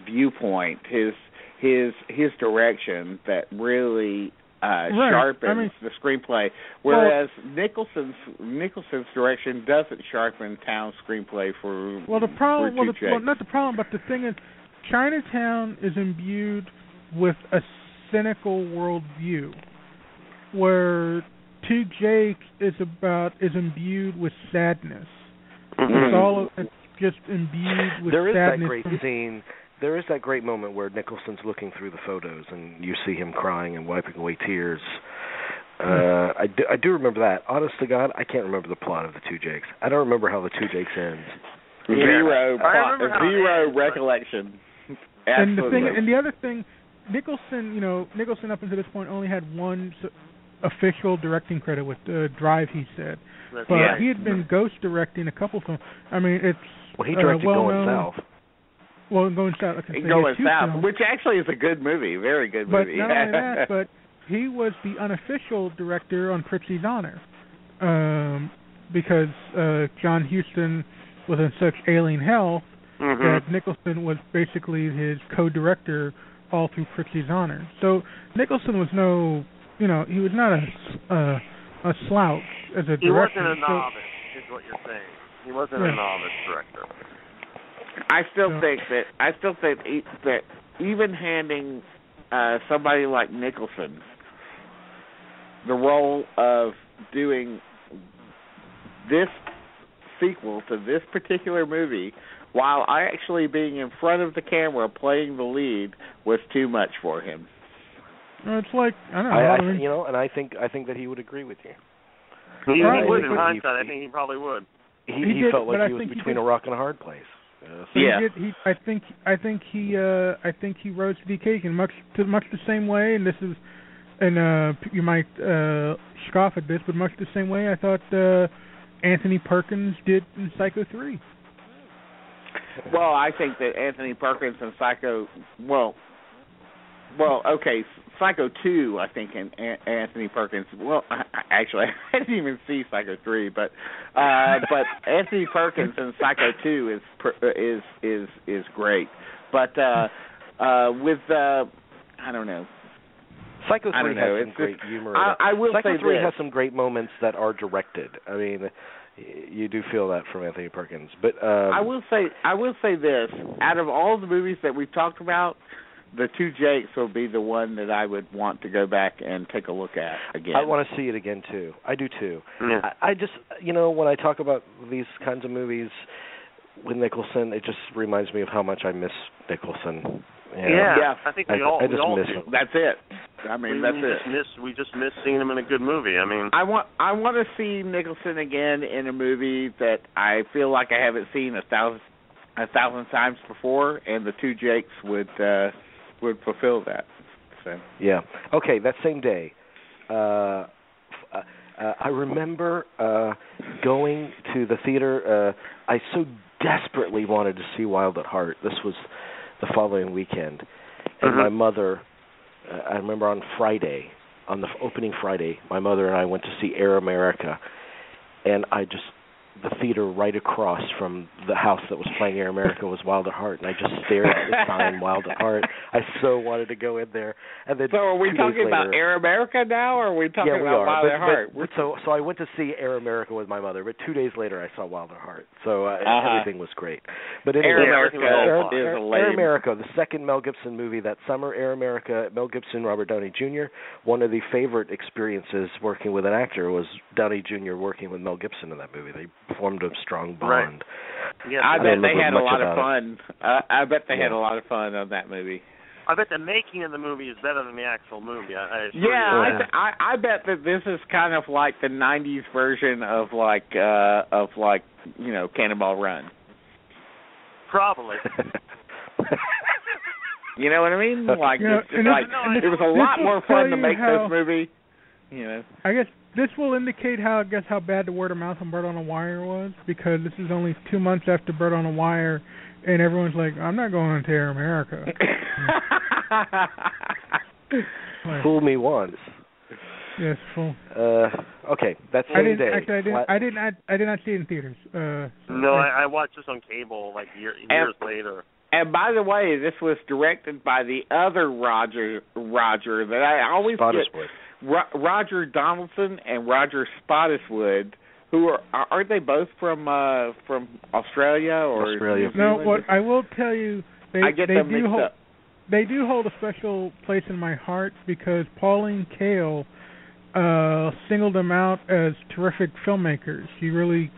viewpoint, his direction that really sharpens the screenplay, whereas Nicholson's direction doesn't sharpen Towne's screenplay for but the thing is, Chinatown is imbued with a cynical worldview, where Two Jakes is imbued with sadness. It's just imbued with sadness. There is that great moment where Nicholson's looking through the photos and you see him crying and wiping away tears. I do remember that. Honest to God, I can't remember the plot of the Two Jakes. I don't remember how the Two Jakes ends. Zero recollection. Absolutely. And the other thing. Nicholson up until this point only had one official directing credit with Drive, he said. But he had been ghost directing a couple films. He directed Going South. Going South, which actually is a good movie, very good movie. But not only that, but he was the unofficial director on Pritchie's Honor, because John Huston was in such ailing health that Nicholson was basically his co-director all through Pritchie's Honor. So Nicholson was he was not a slouch as a director. He wasn't a novice, is what you're saying. He wasn't a novice director. I still think that even handing somebody like Nicholson the role of doing this sequel to this particular movie, while actually being in front of the camera playing the lead, was too much for him. It's like I think that he would agree with you. He would, in hindsight. I think he probably would. He felt like he was between a rock and a hard place. I think he rose to the occasion much the same way. You might scoff at this, but much the same way I thought Anthony Perkins did in Psycho 3. Well, I think that Anthony Perkins and Psycho 2, I think, and Anthony Perkins. Well, actually, I didn't even see Psycho 3, but Anthony Perkins and Psycho 2 is great. But I don't know. Psycho 3 has some great humor. Psycho 3 has some great moments that are directed. you do feel that from Anthony Perkins. But I will say this: out of all the movies that we've talked about, The Two Jakes will be the one that I would want to go back and take a look at again. I want to see it again, too. I do, too. Yeah. I just, you know, when I talk about these kinds of movies with Nicholson, it just reminds me of how much I miss Nicholson. Yeah. I think we all miss him. That's it. I mean, we just miss seeing him in a good movie. I mean, I want to see Nicholson again in a movie that I feel like I haven't seen a thousand times before, and The Two Jakes would fulfill that. So. Yeah. Okay, that same day, I remember going to the theater. I so desperately wanted to see Wild at Heart. This was the following weekend. And my mother, I remember on Friday, on the opening Friday, my mother and I went to see Air America. And the theater right across from the house that was playing Air America was Wild at Heart, and I just stared at the sign Wild at Heart. I so wanted to go in there. And then so are we talking about Air America now, or are we talking about Wild at Heart? So I went to see Air America with my mother, but 2 days later I saw Wild at Heart, so everything was great. But anyway, Air America, the second Mel Gibson movie that summer, Air America, Mel Gibson, Robert Downey Jr. One of the favorite experiences working with an actor was Downey Jr. working with Mel Gibson in that movie. They formed a strong bond. Right. Yeah, I bet they had a lot of fun. I bet they had a lot of fun on that movie. I bet the making of the movie is better than the actual movie. I bet that this is kind of like the '90s version of Cannonball Run. Probably. You know what I mean? It was a lot more fun to make this movie. You know. I guess. This will indicate how bad the word of mouth on Bird on a Wire was, because this is only 2 months after Bird on a Wire, and everyone's like, I'm not going to Air America. Fool me once. Yes, fool. Okay, that's the day. Actually, I did not see it in theaters. I watched this on cable years later. And by the way, this was directed by the other Roger that I always get. Roger Donaldson and Roger Spottiswood, who aren't they both from Australia or New Zealand? No, what I will tell you, they do hold a special place in my heart, because Pauline Kael singled them out as terrific filmmakers. She really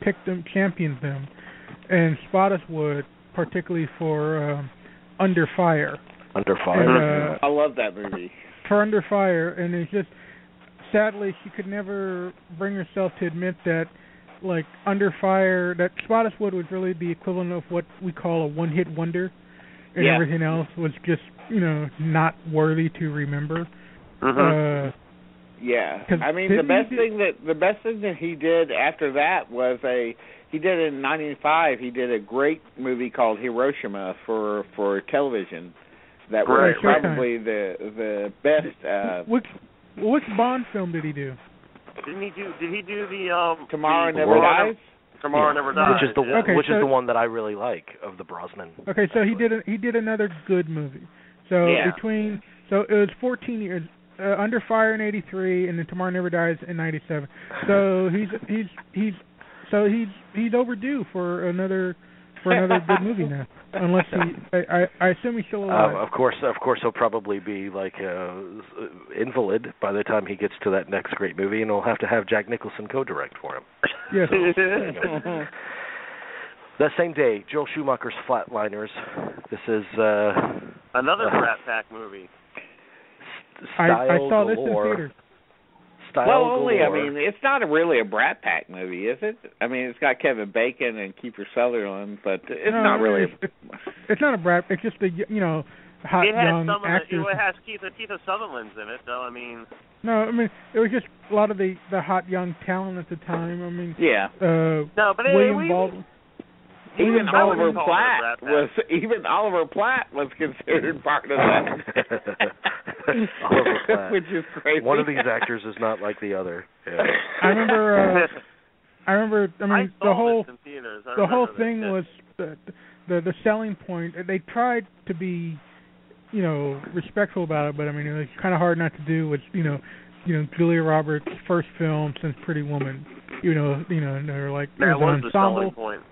picked them, championed them, and Spottiswood particularly for Under Fire. Under Fire, I love that movie. Her Under Fire, and it's just sadly she could never bring herself to admit that, like, Under Fire, that Spottiswood was really the equivalent of what we call a one-hit wonder, and everything else was just not worthy to remember. I mean, the best thing that he did after that was he did in 1995. He did a great movie called Hiroshima for television. That was probably the best. Which Bond film did he do? Did he do the Tomorrow Never Dies? Tomorrow Never Dies, which is the one that I really like of the Brosnan. Okay, so he did another good movie. So it was 14 years Under Fire in 83, and then Tomorrow Never Dies in 97. So he's overdue for another. For another good movie now, unless I assume he's still alive. Of course, he'll probably be invalid by the time he gets to that next great movie, and we'll have to have Jack Nicholson co-direct for him. Yes. That same day, Joel Schumacher's Flatliners. This is another Rat Pack movie. I saw this in theaters. It's not really a Brat Pack movie, is it? I mean, it's got Kevin Bacon and Kiefer Sutherland, but it's not a Brat. It's just hot young actors. It has Kiefer Sutherland's in it, though. I mean, it was just a lot of the hot young talent at the time. I mean, William Baldwin. Even Oliver Platt was considered part of that. Oliver Platt. Which is crazy. One of these actors is not like the other. Yeah. I remember the whole thing was the selling point. They tried to be, respectful about it, but I mean, it was kind of hard not to do. Was Julia Roberts' first film since Pretty Woman. And they're like that was an ensemble. The selling point.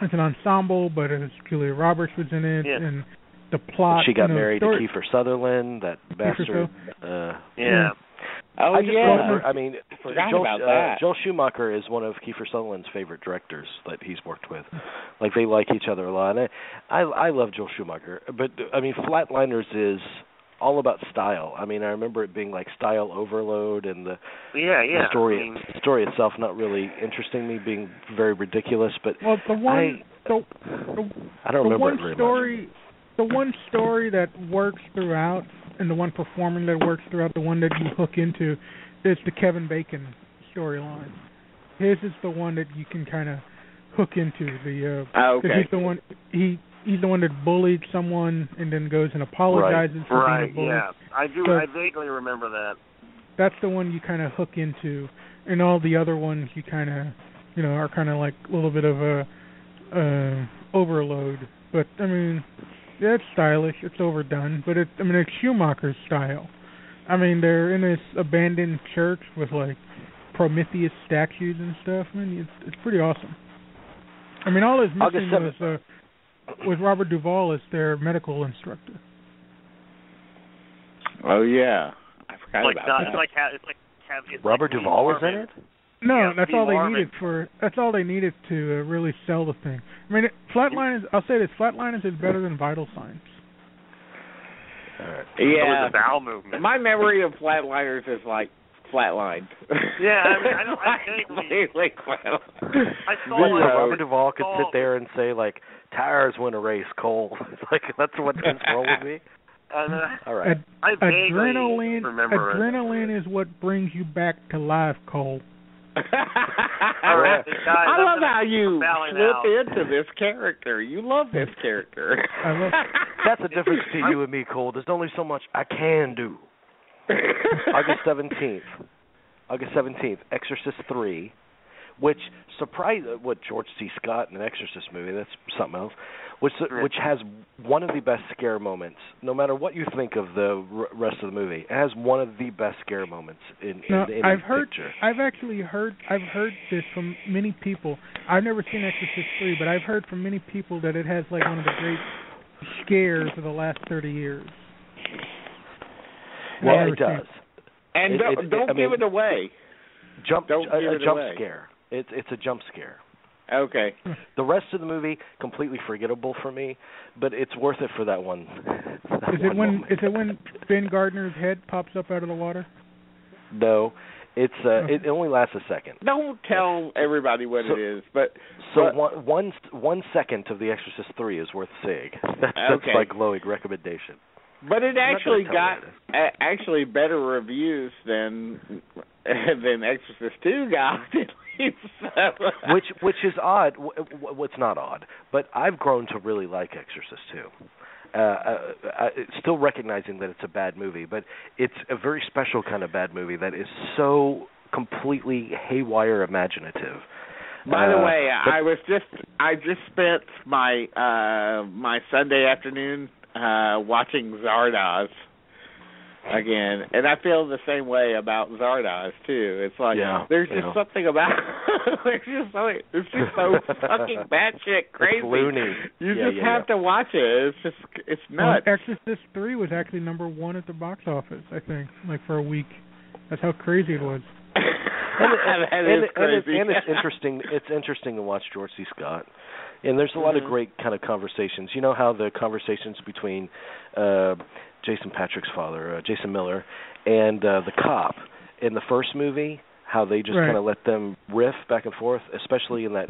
It's an ensemble, but Julia Roberts was in it, and the plot. And she got married to Kiefer Sutherland, that bastard. Joel Schumacher is one of Kiefer Sutherland's favorite directors that he's worked with. Like, they like each other a lot. And I love Joel Schumacher, but Flatliners is all about style. I remember it being like style overload, and the story itself not really interesting me, being very ridiculous. But the one story that works throughout, and the one performing that works throughout, the one that you hook into, is the Kevin Bacon storyline. His is the one that you can kind of hook into. He's the one that bullied someone and then goes and apologizes for being a bully. I vaguely remember that. That's the one you kind of hook into, and all the other ones you kind of, are kind of like a little bit of a overload. But it's stylish. It's overdone, but it's Schumacher's style. They're in this abandoned church with like Prometheus statues and stuff. It's pretty awesome. All his missing was Robert Duvall as their medical instructor. Oh yeah, I forgot about that. Robert Duvall was in it. That's all they needed to really sell the thing. Flatliners. I'll say this: Flatliners is better than Vital Signs. Yeah, the bowel movement. My memory of Flatliners is like flatlined. Yeah, Robert Duvall could sit there and say like, "Tires win a race, Cole." Like, that's what's wrong with me. All right. Adrenaline is what brings you back to life, Cole. I love how you slip into this character. You love this character. That's the difference between you and me, Cole. There's only so much I can do. August 17th, Exorcist 3, which surprised George C. Scott in an Exorcist movie. That's something else. Which has one of the best scare moments. No matter what you think of the rest of the movie, it has one of the best scare moments I've heard this from many people. I've never seen Exorcist 3, but I've heard from many people that it has like one of the great scares of the last 30 years. Well, it does. And don't give it away. Scare. It's a jump scare. Okay. The rest of the movie completely forgettable for me, but it's worth it for that one. Is it when Ben Gardner's head pops up out of the water? No, it's it only lasts a second. Don't tell everybody what it is, but one second of The Exorcist 3 is worth seeing. That's my glowing recommendation. But it actually got better reviews than Exorcist 2 got. Which is odd. What's not odd, but I've grown to really like Exorcist 2. Still recognizing that it's a bad movie, but it's a very special kind of bad movie that is so completely haywire imaginative. By the way, I just spent my my Sunday afternoon watching Zardoz again, and I feel the same way about Zardoz too. It's like something about it's just so fucking batshit crazy. It's loony. You have to watch it. It's nuts. Exorcist 3 was actually number 1 at the box office, I think, for a week. That's how crazy it was. It's interesting to watch George C. Scott. And there's a lot of great kind of conversations. You know how the conversations between Jason Patrick's father, Jason Miller, and the cop in the first movie, how they just kind of let them riff back and forth, especially in that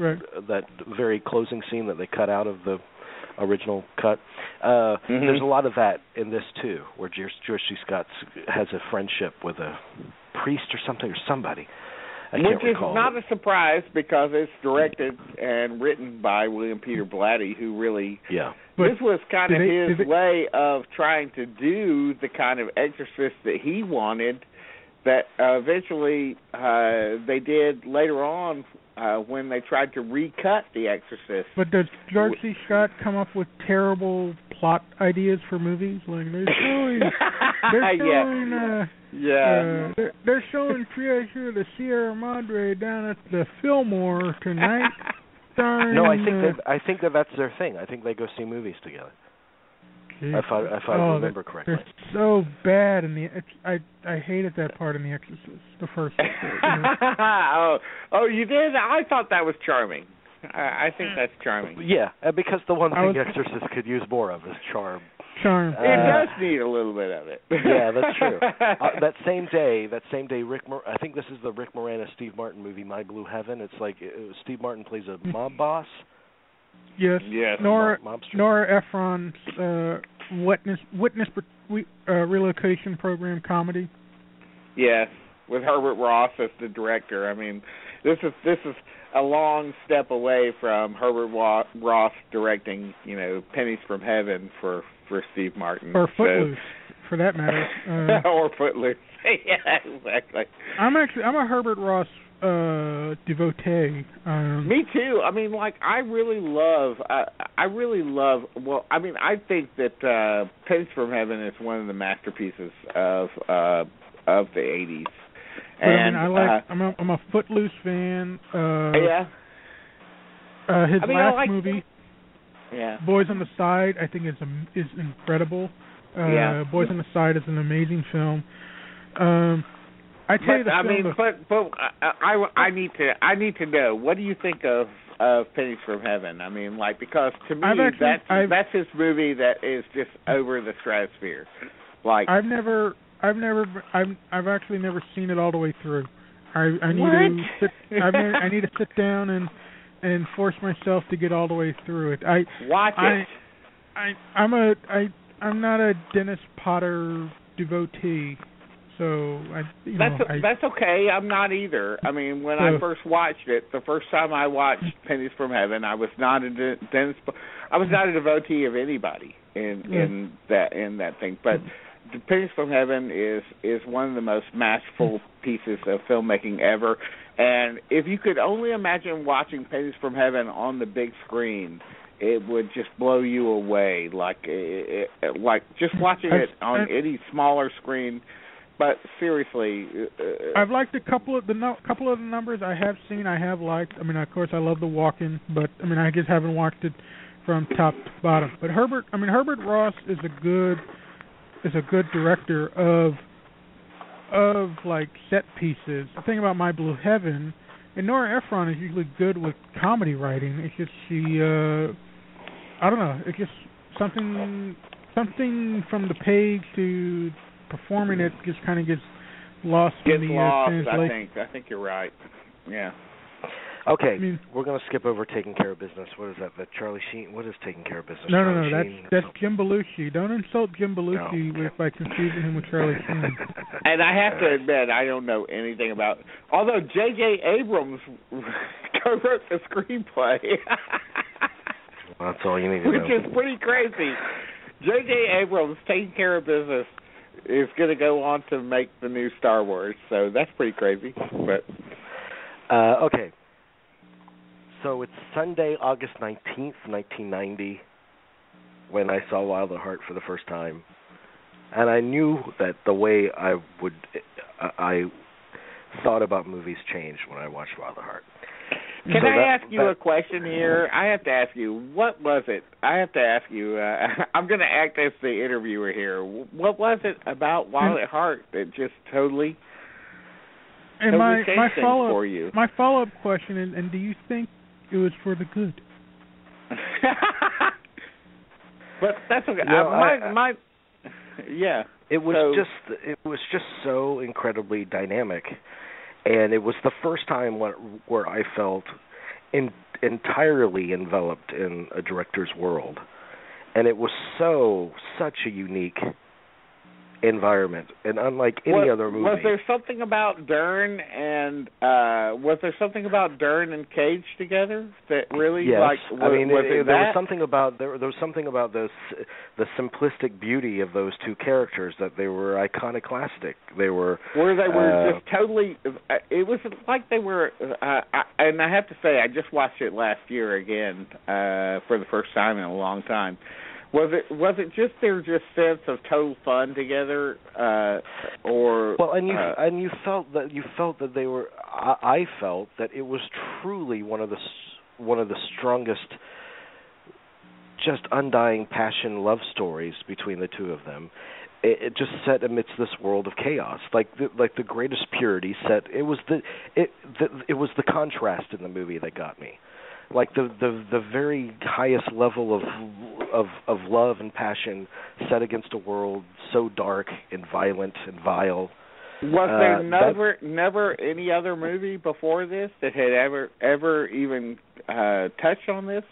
very closing scene that they cut out of the original cut. There's a lot of that in this too, where George C. Scott has a friendship with a priest or something or somebody. Which is not a surprise because it's directed and written by William Peter Blatty, who really... Yeah. This was kind of his way of trying to do the kind of Exorcist that he wanted that eventually they did later on when they tried to recut The Exorcist. But does George C. Scott come up with terrible plot ideas for movies? Like, they're showing Treasure of the Sierra Madre down at the Fillmore tonight. No, I think that that's their thing. I think they go see movies together. If I remember correctly. It's so bad in the I hated that part in The Exorcist, the first part. Oh, you did? I thought that was charming. I think that's charming. Yeah, because the one thing Exorcist could use more of is charm. Charm. It does need a little bit of it. Yeah, that's true. That same day, I think this is the Rick Moranis Steve Martin movie, My Blue Heaven. It's like Steve Martin plays a mob boss. Yes. Nora Ephron's witness relocation program comedy. Yes, with Herbert Ross as the director. I mean, this is a long step away from Herbert Ross directing, Pennies from Heaven for Steve Martin. Or Footloose, for that matter. Or Footloose. Yeah, exactly. I'm a Herbert Ross devotee. Me too. I mean, I think that Pennies from Heaven is one of the masterpieces of the 80s. And I'm a Footloose fan. His last movie, Boys on the Side, I think is incredible. Boys on the Side is an amazing film. I need to know, what do you think of Pennies from Heaven? I mean, because to me that's his movie that is just over the stratosphere. I've actually never seen it all the way through. I need to sit down and force myself to get all the way through it. I'm not a Dennis Potter devotee. So that's okay. I'm not either. I mean, when I first watched it, the first time I watched Pennies from Heaven, I was not a devotee of anybody in that thing. But Pennies from Heaven is one of the most masterful pieces of filmmaking ever. And if you could only imagine watching Pennies from Heaven on the big screen, it would just blow you away. Like just watching it on any smaller screen. But seriously, I've liked a couple of the numbers I have seen. I have liked. I mean, of course, I love The Walk-In, but I mean, I just haven't watched it from top to bottom. But Herbert Ross is a good director of like set pieces. The thing about My Blue Heaven, and Nora Ephron is usually good with comedy writing. It's just I don't know. It's just something from the page to performing it just kind of gets lost. I think you're right. Yeah. Okay, we're going to skip over Taking Care of Business. What is that? The Charlie Sheen? What is Taking Care of Business? No, that's Jim Belushi. Don't insult Jim Belushi by confusing him with Charlie Sheen. And I have to admit, I don't know anything about. Although J.J. Abrams co-wrote the screenplay. Well, that's all you need to know. Which is pretty crazy. J.J. Abrams, Taking Care of Business, is going to go on to make the new Star Wars, so that's pretty crazy. But okay, so it's Sunday, August 19th, 1990, when I saw Wild at Heart for the first time, and I knew that the way I thought about movies changed when I watched Wild at Heart. Can I ask you a question here? I have to ask you, what was it? I have to ask you, I'm going to act as the interviewer here. What was it about Wild at Heart that just totally changed things for you? My follow-up question is, and do you think it was for the good? But that's okay. No, It was just so incredibly dynamic. And it was the first time where I felt entirely enveloped in a director's world. And it was such a unique environment, and unlike any other movie. Was there something about Dern and Cage together that really there was something about the simplistic beauty of those two characters, that they were iconoclastic. They were just totally. It was like they were, and I have to say, I just watched it last year again for the first time in a long time. Was it just their sense of total fun together, and you felt that they were? I felt that it was truly one of the strongest, just undying passion love stories between the two of them. It just set amidst this world of chaos, like the greatest purity set. It was the contrast in the movie that got me. Like the very highest level of love and passion set against a world so dark and violent and vile. Was there never any other movie before this that had ever even touched on this?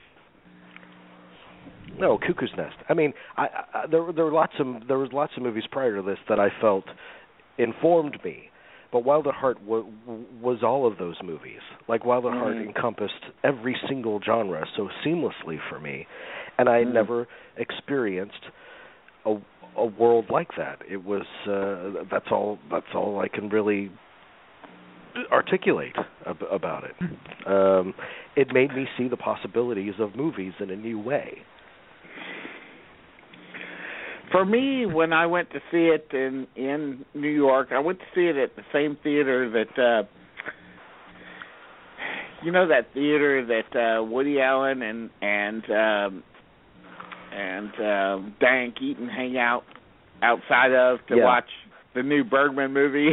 No, Cuckoo's Nest. I mean, there was lots of movies prior to this that I felt informed me. But Wild at Heart was all of those movies. Like, Wild at Heart encompassed every single genre so seamlessly for me, and I had never experienced a world like that. It was that's all I can really articulate about it. It made me see the possibilities of movies in a new way. For me, when I went to see it in New York, I went to see it at the same theater that, that theater that Woody Allen and Dan Keaton hang out outside of to watch the new Bergman movie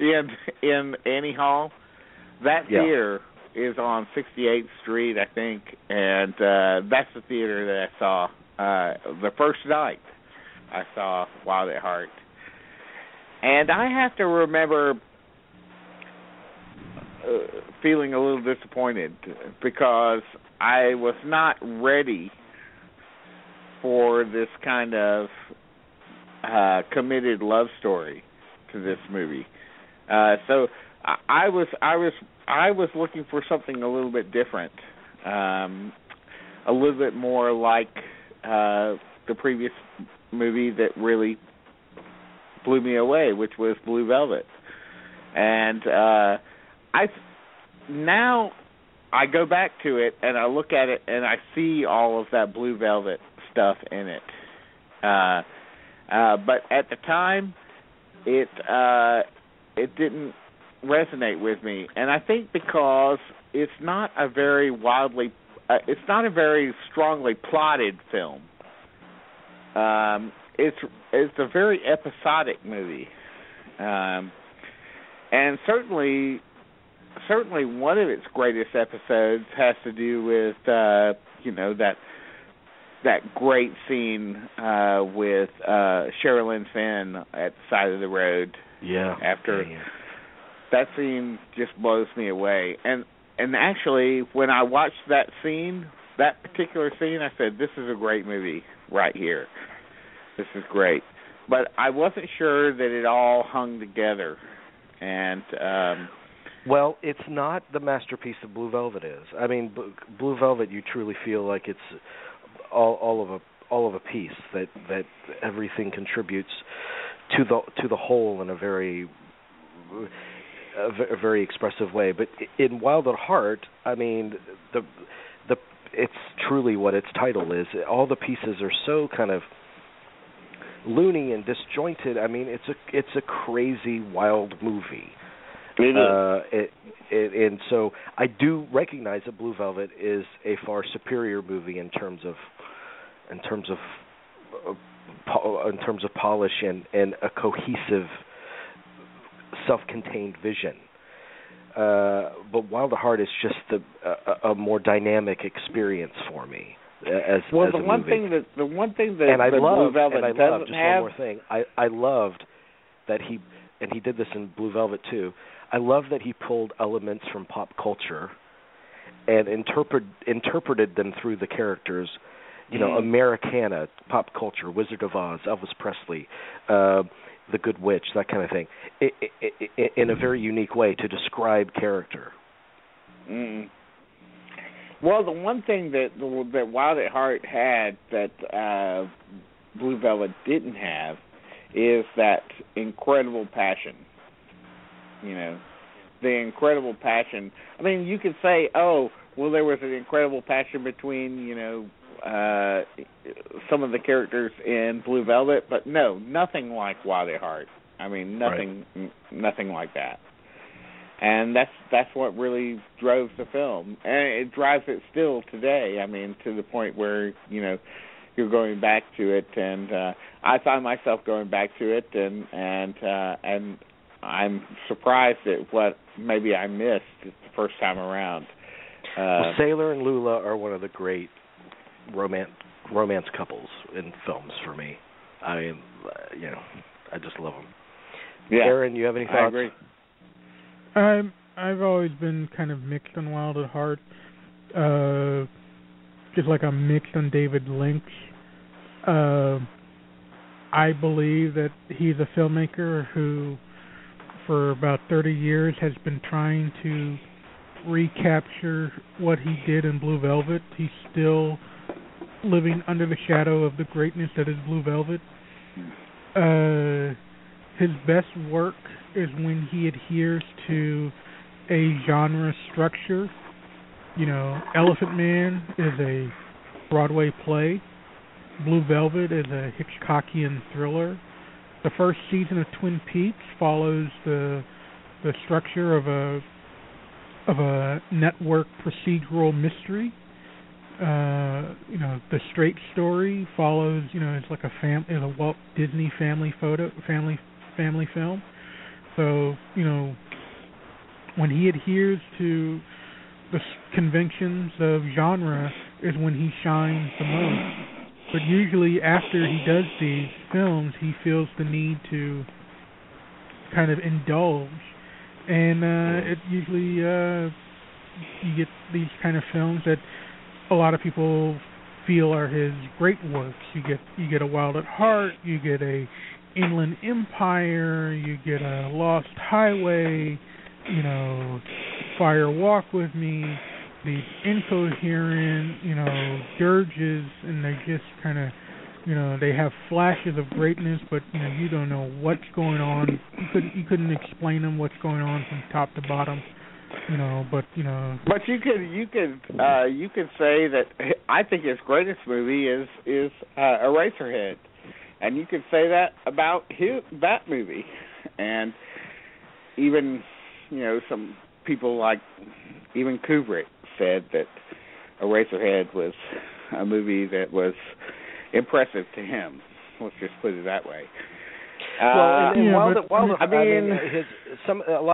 in Annie Hall. That theater is on 68th Street, I think, and that's the theater that I saw. The first night I saw Wild at Heart. And I have to remember feeling a little disappointed because I was not ready for this kind of committed love story to this movie. So I was looking for something a little bit different, a little bit more like the previous movie that really blew me away, which was Blue Velvet. And now I go back to it and I look at it and I see all of that Blue Velvet stuff in it. But at the time, it didn't resonate with me, and I think because it's not a very it's not a very strongly plotted film. It's a very episodic movie, and certainly one of its greatest episodes has to do with that great scene with Sherilyn Fenn at the side of the road. Yeah. After that scene just blows me away. And actually, when I watched that particular scene, I said, this is a great movie right here. This is great. But I wasn't sure that it all hung together. And well, it's not the masterpiece that Blue Velvet is. I mean, Blue Velvet, you truly feel like it's all of a piece, that everything contributes to the whole in a very expressive way. But in Wild at Heart, I mean, the it's truly what its title is. All the pieces are so kind of loony and disjointed. I mean, it's a crazy, wild movie. It is. And so I do recognize that Blue Velvet is a far superior movie in terms of polish and a cohesive, self-contained vision, but Wild at Heart is just a more dynamic experience for me. I loved that he did this in Blue Velvet too. I love that he pulled elements from pop culture and interpreted them through the characters you know, Americana, pop culture, Wizard of Oz, Elvis Presley, The Good Witch, that kind of thing, in a very unique way to describe character. Well, the one thing that Wild at Heart had that Blue Velvet didn't have is that incredible passion. You know, the incredible passion. I mean, you could say, oh, well, there was an incredible passion between, you know, some of the characters in Blue Velvet, but no, nothing like Wild at Heart. I mean, nothing like that. And that's what really drove the film, and it drives it still today. I mean, to the point where, you know, you're going back to it, and I find myself going back to it, and I'm surprised at what maybe I missed the first time around. Well, Sailor and Lula are one of the great romance couples in films for me. I mean, you know, I just love them. Yeah. Aaron, you have any thoughts? I agree. I've always been kind of mixed on Wild at Heart, just like I'm mixed on David Lynch. I believe that he's a filmmaker who, for about 30 years, has been trying to recapture what he did in Blue Velvet. He's still living under the shadow of the greatness that is Blue Velvet. His best work is when he adheres to a genre structure. You know, Elephant Man is a Broadway play. Blue Velvet is a Hitchcockian thriller. The first season of Twin Peaks follows the structure of a network procedural mystery. You know, The Straight Story follows. You know, it's like a Walt Disney family film. So, you know, when he adheres to the conventions of genre is when he shines the most. But usually after he does these films, he feels the need to kind of indulge. And it usually, you get these kind of films that a lot of people feel are his great works. You get a Wild at Heart, you get a Inland Empire, you get a Lost Highway, you know, Fire Walk With Me, these incoherent, you know, dirges, and they just kind of, you know, they have flashes of greatness, but, you know, you don't know what's going on. You couldn't explain them what's going on from top to bottom, you know, but, you know. But you could say that I think his greatest movie is Eraserhead. And you could say that about that movie. And even, you know, some people like even Kubrick said that Eraserhead was a movie that was impressive to him. Let's just put it that way. A lot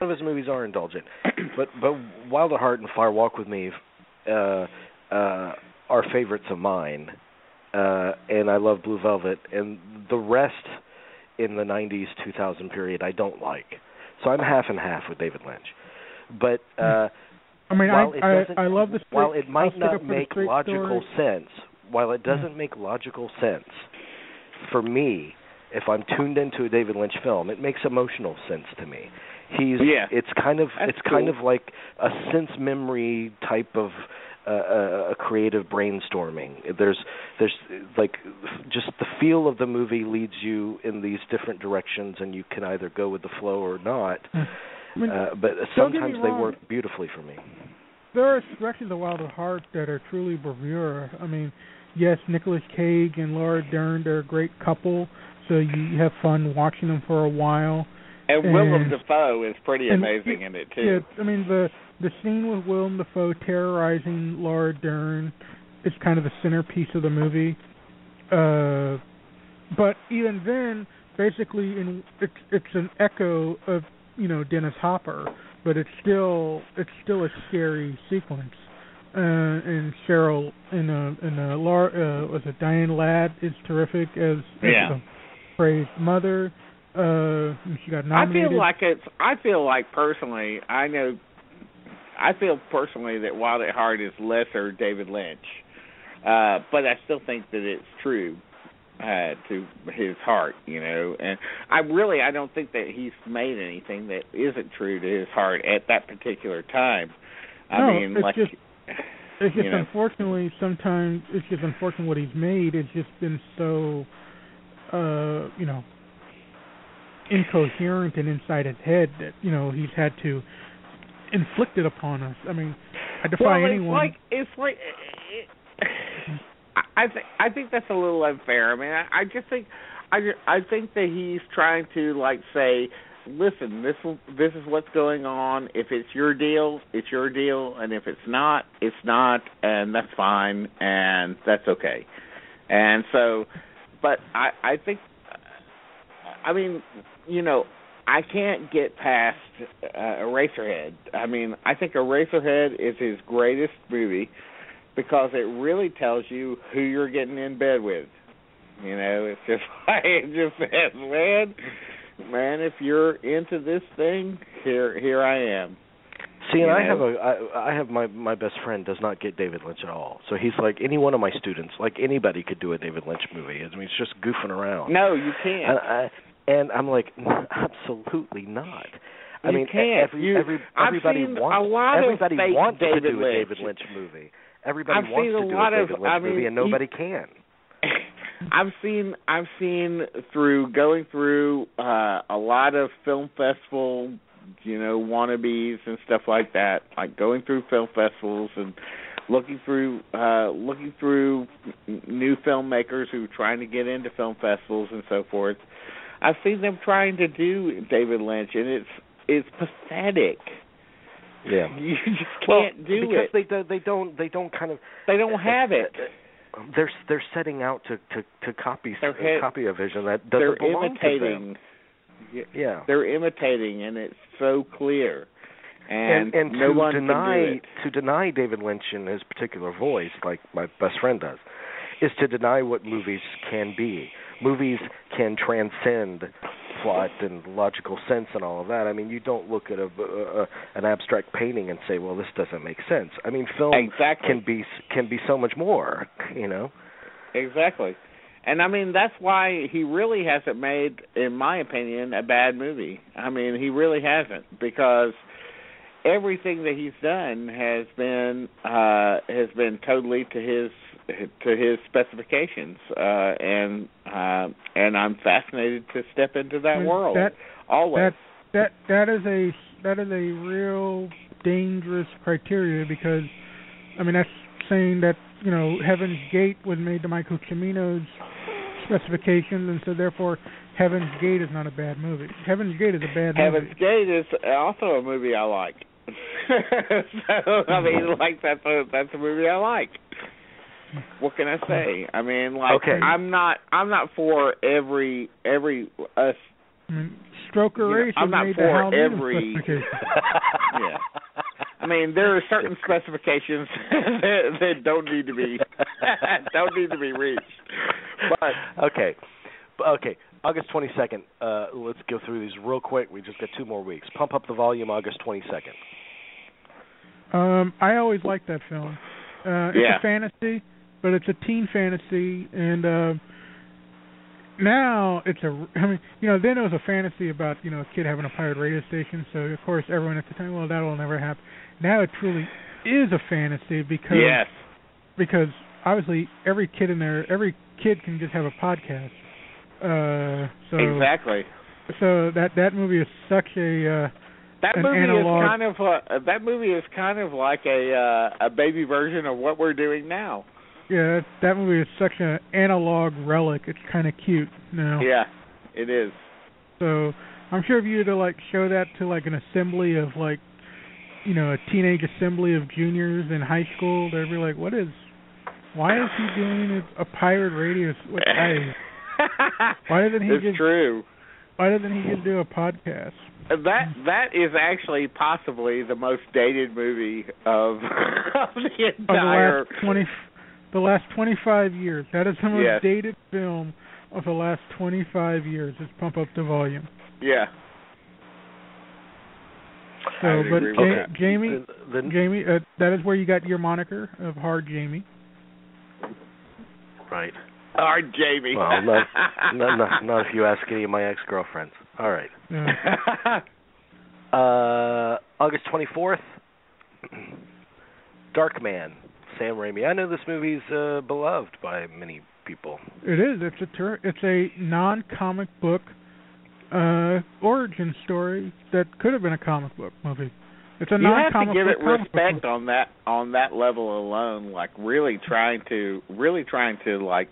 of his movies are indulgent, but Wild at Heart and Fire Walk With Me are favorites of mine. And I love Blue Velvet, and the rest in the 90s, 2000 period I don't like. So I'm half and half with David Lynch. But I love this. While it might not make logical sense, while it doesn't make logical sense for me, if I'm tuned into a David Lynch film, it makes emotional sense to me. It's kind of like a sense memory type of a creative brainstorming. There's like just the feel of the movie leads you in these different directions, and you can either go with the flow or not. I mean, but sometimes they work beautifully for me. There are stretches of Wild at Heart that are truly bravura. I mean, yes, Nicolas Cage and Laura Dern, they're a great couple, so you have fun watching them for a while. And Willem Dafoe is pretty amazing in it, too. Yeah, I mean, the scene with Willem Dafoe terrorizing Laura Dern is kind of the centerpiece of the movie. But even then, basically, it's an echo of, you know, Dennis Hopper, but it's still a scary sequence. And Cheryl and Laura Diane Ladd is terrific as the crazed mother. She got nominated. I feel personally that Wild at Heart is lesser David Lynch. But I still think that it's true to his heart, you know. And I don't think that he's made anything that isn't true to his heart at that particular time. Unfortunately, sometimes it's just unfortunate what he's made. It's just been so, incoherent and inside his head that, you know, he's had to inflict it upon us. I mean, I defy anyone. I think that's a little unfair. I mean, I think that he's trying to say, listen, this is what's going on. If it's your deal, it's your deal, and if it's not, it's not, and that's fine, and that's okay. And so, but I can't get past Eraserhead. I mean, I think Eraserhead is his greatest movie, because it really tells you who you're getting in bed with. You know, it's just like, it just says, man, if you're into this thing, here I am. See, and I have my best friend does not get David Lynch at all. So he's like any one of my students. Like anybody could do a David Lynch movie. I mean, it's just goofing around. No, you can't. And I'm like, absolutely not. I mean, everybody wants to do a David Lynch movie. Everybody wants to do a David Lynch movie, and nobody can. I've seen going through a lot of film festival, wannabes and stuff like that. Like going through film festivals and looking through new filmmakers who are trying to get into film festivals and so forth. I've seen them trying to do David Lynch, and it's pathetic. Yeah, you just can't do it because they don't have it. They're setting out to copy a vision that doesn't belong to them. Yeah, they're imitating, and it's so clear. And no one can do it. To deny David Lynch in his particular voice, like my best friend does, is to deny what movies can be. Movies can transcend plot and logical sense and all of that. I mean, you don't look at an abstract painting and say, "Well, this doesn't make sense." I mean, film can be so much more, you know. Exactly, and I mean that's why he really hasn't made, in my opinion, a bad movie. I mean, he really hasn't, because everything that he's done has been totally to his specifications, and I'm fascinated to step into that world. Always. That is a real dangerous criteria, because I mean that's saying that Heaven's Gate was made to Michael Cimino's specifications, and so therefore Heaven's Gate is not a bad movie. Heaven's Gate is also a movie I like. So I mean, like that's a movie I like. What can I say? I mean, I'm not for every us. I mean, Strokeration. I'm not for every. Yeah. I mean, there are certain specifications that don't need to be reached. But okay. August 22nd. Let's go through these real quick. We just got 2 more weeks. Pump Up the Volume, August 22nd. I always liked that film. It's a fantasy. But it's a teen fantasy, and now it's a. I mean, then it was a fantasy about a kid having a pirate radio station. So of course, everyone at the time, well, that will never happen. Now it truly is a fantasy because obviously every kid can just have a podcast. Exactly. So that movie is such a. That movie is kind of like a baby version of what we're doing now. Yeah, that movie is such an analog relic. It's kind of cute now. Yeah, it is. So I'm sure if you were to show that to an assembly of a teenage assembly of juniors in high school, they'd be like, "What is? Why is he doing a pirate radio? Why doesn't he just do a podcast?" That is actually possibly the most dated movie of the entire... the last 25 years. That is the most dated film of the last 25 years. Is Pump Up the Volume. Yeah. So, but Jamie, that is where you got your moniker of Hard Jamie. Right. Or Jamie. Well, not if you ask any of my ex-girlfriends. All right. Yeah. August 24th, Darkman, Sam Raimi. I know this movie's beloved by many people. It is. It's a non-comic book origin story that could have been a comic book movie. It's a non-comic book. You have to give it respect on that level alone. Like really trying to like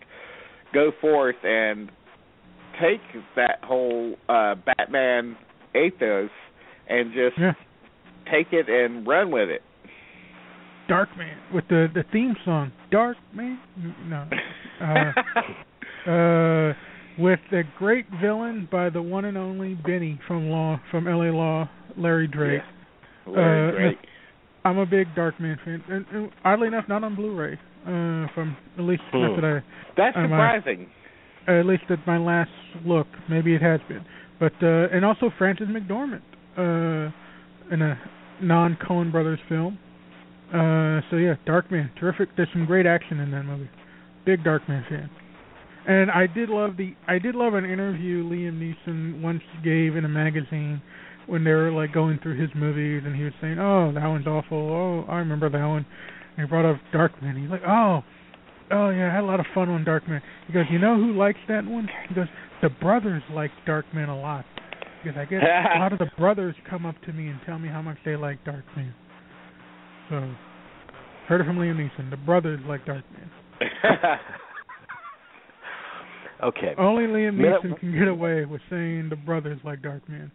go forth and take that whole Batman ethos and just take it and run with it. Darkman with the theme song. Darkman? No. With the great villain by the one and only Benny from LA Law, Larry Drake. Yeah. Larry Drake. I'm a big Darkman fan, and oddly enough, not on Blu-ray. From at least that's surprising. At least at my last look, maybe it has been. But and also Frances McDormand in a non-Coen Brothers film. So yeah, Darkman, terrific. There's some great action in that movie. Big Darkman fan. And I did love an interview Liam Neeson once gave in a magazine when they were like going through his movies, and he was saying, "Oh, that one's awful. Oh, I remember that one." And he brought up Darkman. He's like, "Oh yeah, I had a lot of fun on Darkman." He goes, "You know who likes that one?" He goes, "The brothers like Darkman a lot." Because I guess a lot of the brothers come up to me and tell me how much they like Darkman. So, heard it from Liam Neeson. The brothers like Darkman. Okay. Only Liam Neeson can get away with saying the brothers like Darkman.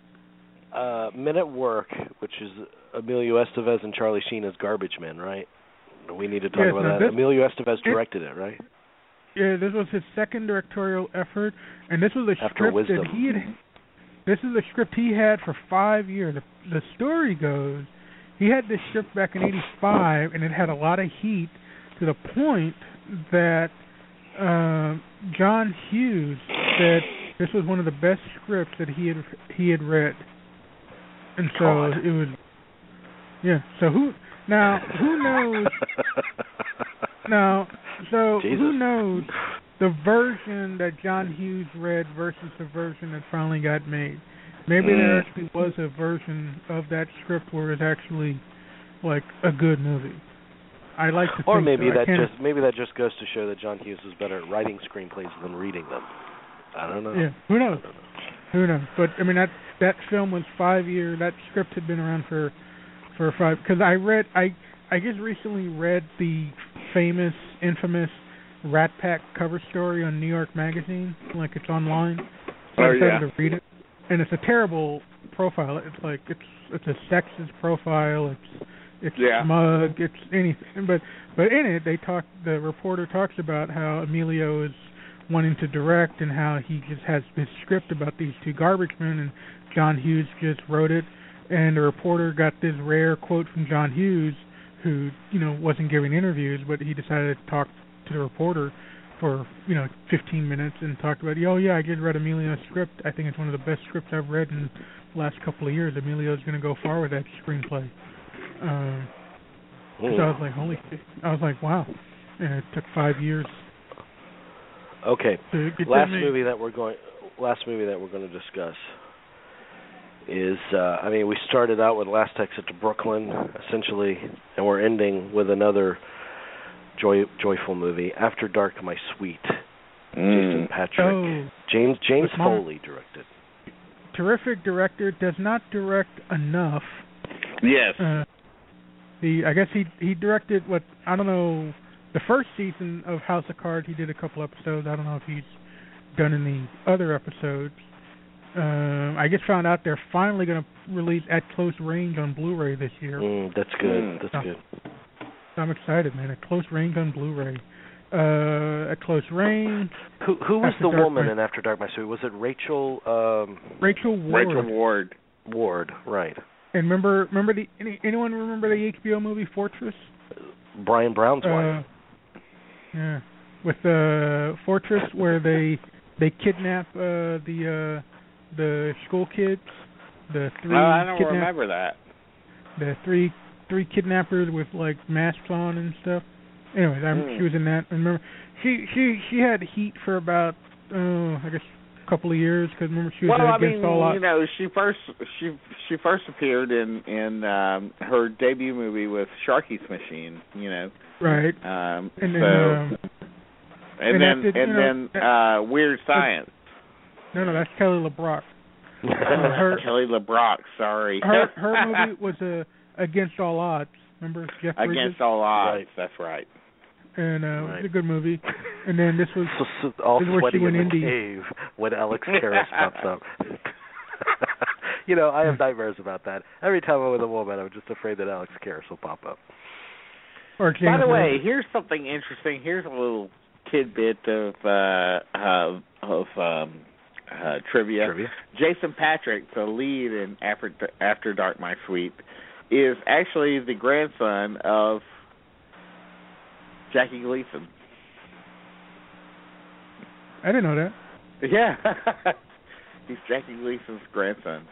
Men at Work, which is Emilio Estevez and Charlie Sheen as garbage men, right? We need to talk about that. Emilio Estevez directed it, right? Yeah, this was his second directorial effort, and this was a script that he had. This is a script he had for 5 years. The story goes, he had this script back in '85, and it had a lot of heat to the point that John Hughes said this was one of the best scripts that he had read. And so it was, yeah. So who knows? Who knows the version that John Hughes read versus the version that finally got made? Maybe there actually was a version of that script where it's actually like a good movie. I like to. Or think maybe so. that just goes to show that John Hughes is better at writing screenplays than reading them. I don't know. Yeah, who knows? Who knows? But I mean, that film was 5 years. That script had been around for five. Because I just recently read the infamous Rat Pack cover story on New York Magazine. Like, it's online. So I started to read it. And it's a terrible profile. It's like it's a sexist profile. It's smug. It's anything. But in it, the reporter talks about how Emilio is wanting to direct and how he just has this script about these two garbage men, and John Hughes just wrote it. And the reporter got this rare quote from John Hughes, who wasn't giving interviews, but he decided to talk to the reporter for 15 minutes and talked about, I just read Emilio's script. I think it's one of the best scripts I've read in the last couple of years. Emilio's going to go far with that screenplay. So I was like, holy shit. I was like, wow. And it took 5 years. Okay. So last movie that we're going to discuss is we started out with Last Exit to Brooklyn, essentially, and we're ending with another joyful movie, After Dark, My Sweet. Jason Patrick. James Foley directed. Terrific director, does not direct enough. Yes. I guess he directed the first season of House of Cards. He did a couple episodes. I don't know if he's done any other episodes. I just found out they're finally going to release At Close Range on Blu-ray this year. That's good. That's good. I'm excited, man. At Close Range on Blu-ray. At Close Range. Who was the woman in After Dark, My Sweet? Was it Rachel? Rachel Ward. Ward, right. And remember anyone remember the HBO movie Fortress? Brian Brown's wife. Yeah, with Fortress, where they kidnap the school kids. The three. I don't remember that. The three kidnappers with like masks on and stuff. Anyways, she was in that. I remember she had heat for about I guess a couple of years because remember she was against all odds. Well, I mean, you know, she first appeared in her debut movie with Sharky's Machine. You know, right? And then Weird Science. No, that's Kelly LeBrock. Kelly LeBrock, sorry. Her movie was Against All Odds. Remember Jeff Bridges? Against All Odds, that's right. And it was a good movie. And then this was all this sweaty where she went in the cave when Alex Karras pops up. You know, I have nightmares about that. Every time I'm with a woman, I'm just afraid that Alex Karras will pop up. By the way, here's something interesting. Here's a little tidbit of trivia. Jason Patrick, the lead in After Dark, My Sweet, is actually the grandson of Jackie Gleason. I didn't know that. Yeah. He's Jackie Gleason's grandson.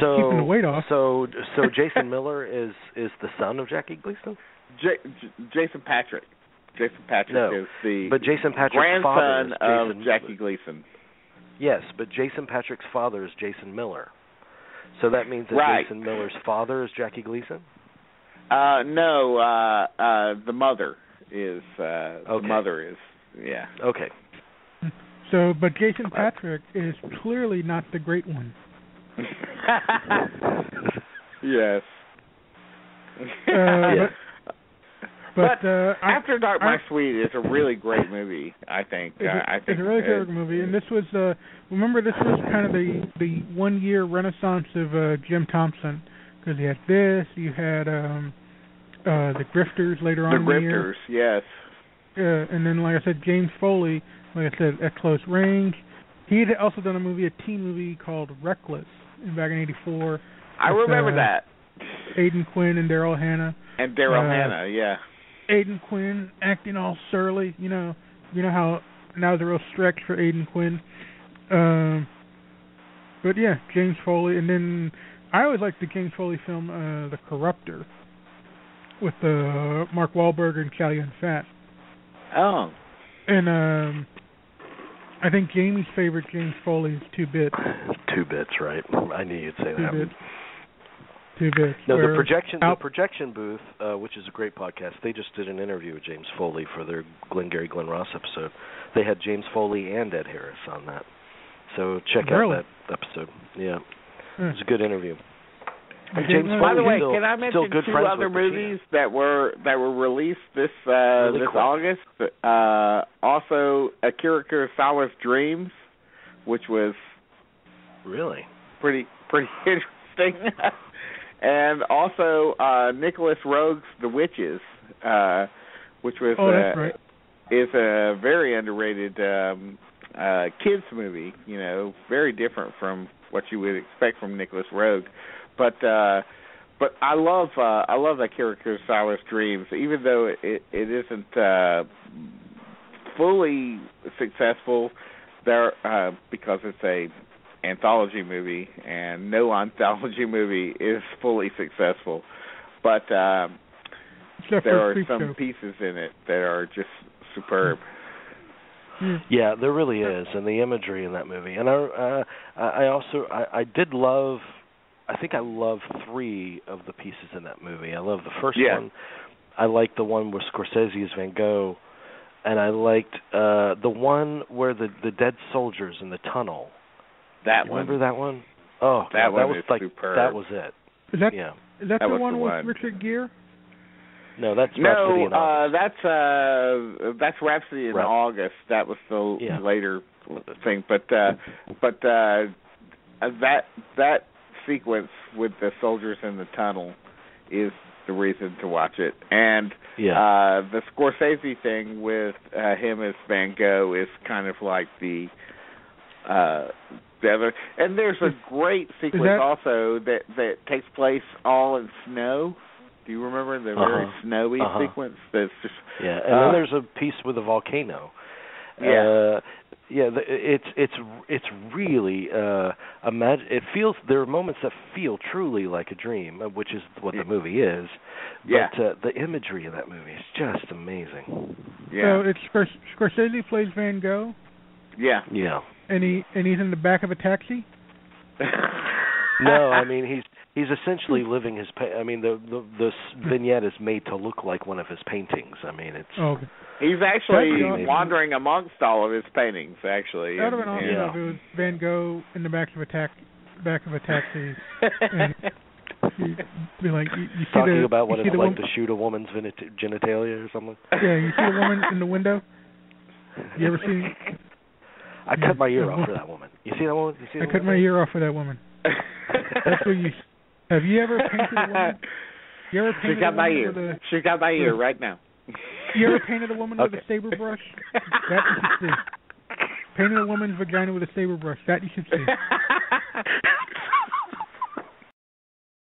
So, keeping the weight off. So Jason Miller is the son of Jackie Gleason? Jason Patrick. Jason Patrick is the grandson of Jackie Gleason. Yes, but Jason Patrick's father is Jason Miller. So that means that Jason Miller's father is Jackie Gleason? No, the mother is. The mother is, yeah. Okay. So, but Jason Patrick is clearly not the great one. Yes. Yes. But After Dark, My Sweet is a really great movie, I think. It's a really good movie. And this was, remember, this was kind of the one-year renaissance of Jim Thompson. Because you had this, you had The Grifters later on in the year. The Grifters, yes. And then, like I said, James Foley, like I said, At Close Range. He had also done a teen movie called Reckless back in 84. I remember that. Aidan Quinn and Daryl Hannah. And Daryl Hannah, yeah. Aidan Quinn acting all surly, you know how now the real stretch for Aidan Quinn. But yeah, James Foley, and then I always liked the James Foley film The Corrupter with Mark Wahlberg and Chow Yun-Fat. Oh. And I think Jamie's favorite James Foley is Two Bits. Two Bits, right? I knew you'd say that. No, the projection booth, which is a great podcast. They just did an interview with James Foley for their Glengarry Glen Ross episode. They had James Foley and Ed Harris on that, so check out that episode. Yeah, it was a good interview. And James Foley, by the way, can I mention two other movies that were released this August? Also, Akira Kurosawa's Dreams, which was really pretty interesting. And also Nicholas Roeg's *The Witches*, which was is a very underrated kids movie. You know, very different from what you would expect from Nicholas Roeg. But I love Akira Kurosawa's Dreams, even though it isn't fully successful there because it's a anthology movie, and no anthology movie is fully successful, but there are some pieces in it that are just superb. Yeah, there really is, and the imagery in that movie. And I love three of the pieces in that movie. I love the first one. I like the one with Scorsese's Van Gogh, and I liked the one where the dead soldiers in the tunnel. Remember that one? Oh, that one was like superb. That was it. Is that the one with Richard Gere? No, that's Rhapsody in August. That's Rhapsody in August. That was the later thing, but that sequence with the soldiers in the tunnel is the reason to watch it. And the Scorsese thing with him as Van Gogh is kind of like the other, and there's a great sequence that takes place all in snow. Do you remember the very snowy sequence? That's just, and then there's a piece with a volcano, It's really it feels, there are moments that feel truly like a dream, which is what the movie is. Yeah. But the imagery of that movie is just amazing. Yeah. So it's Scorsese plays Van Gogh. Yeah. Yeah. And he's in the back of a taxi. No, I mean he's essentially living his. I mean the vignette is made to look like one of his paintings. I mean it's. Oh, okay. He's actually wandering amongst all of his paintings. Actually, that would have been awesome if it was Van Gogh in the back of a taxi. And he'd be like, you see talking about what it's like to shoot a woman's genitalia or something. Yeah, you see a woman in the window. You ever seen? I cut my ear off for that woman. You see that woman? You see that I cut my ear off for that woman. That's what you. Have you ever painted a woman? You ever painted she got my ear right now. You ever painted a woman with a saber brush? That you should see. Painted a woman's vagina with a saber brush. That you should see.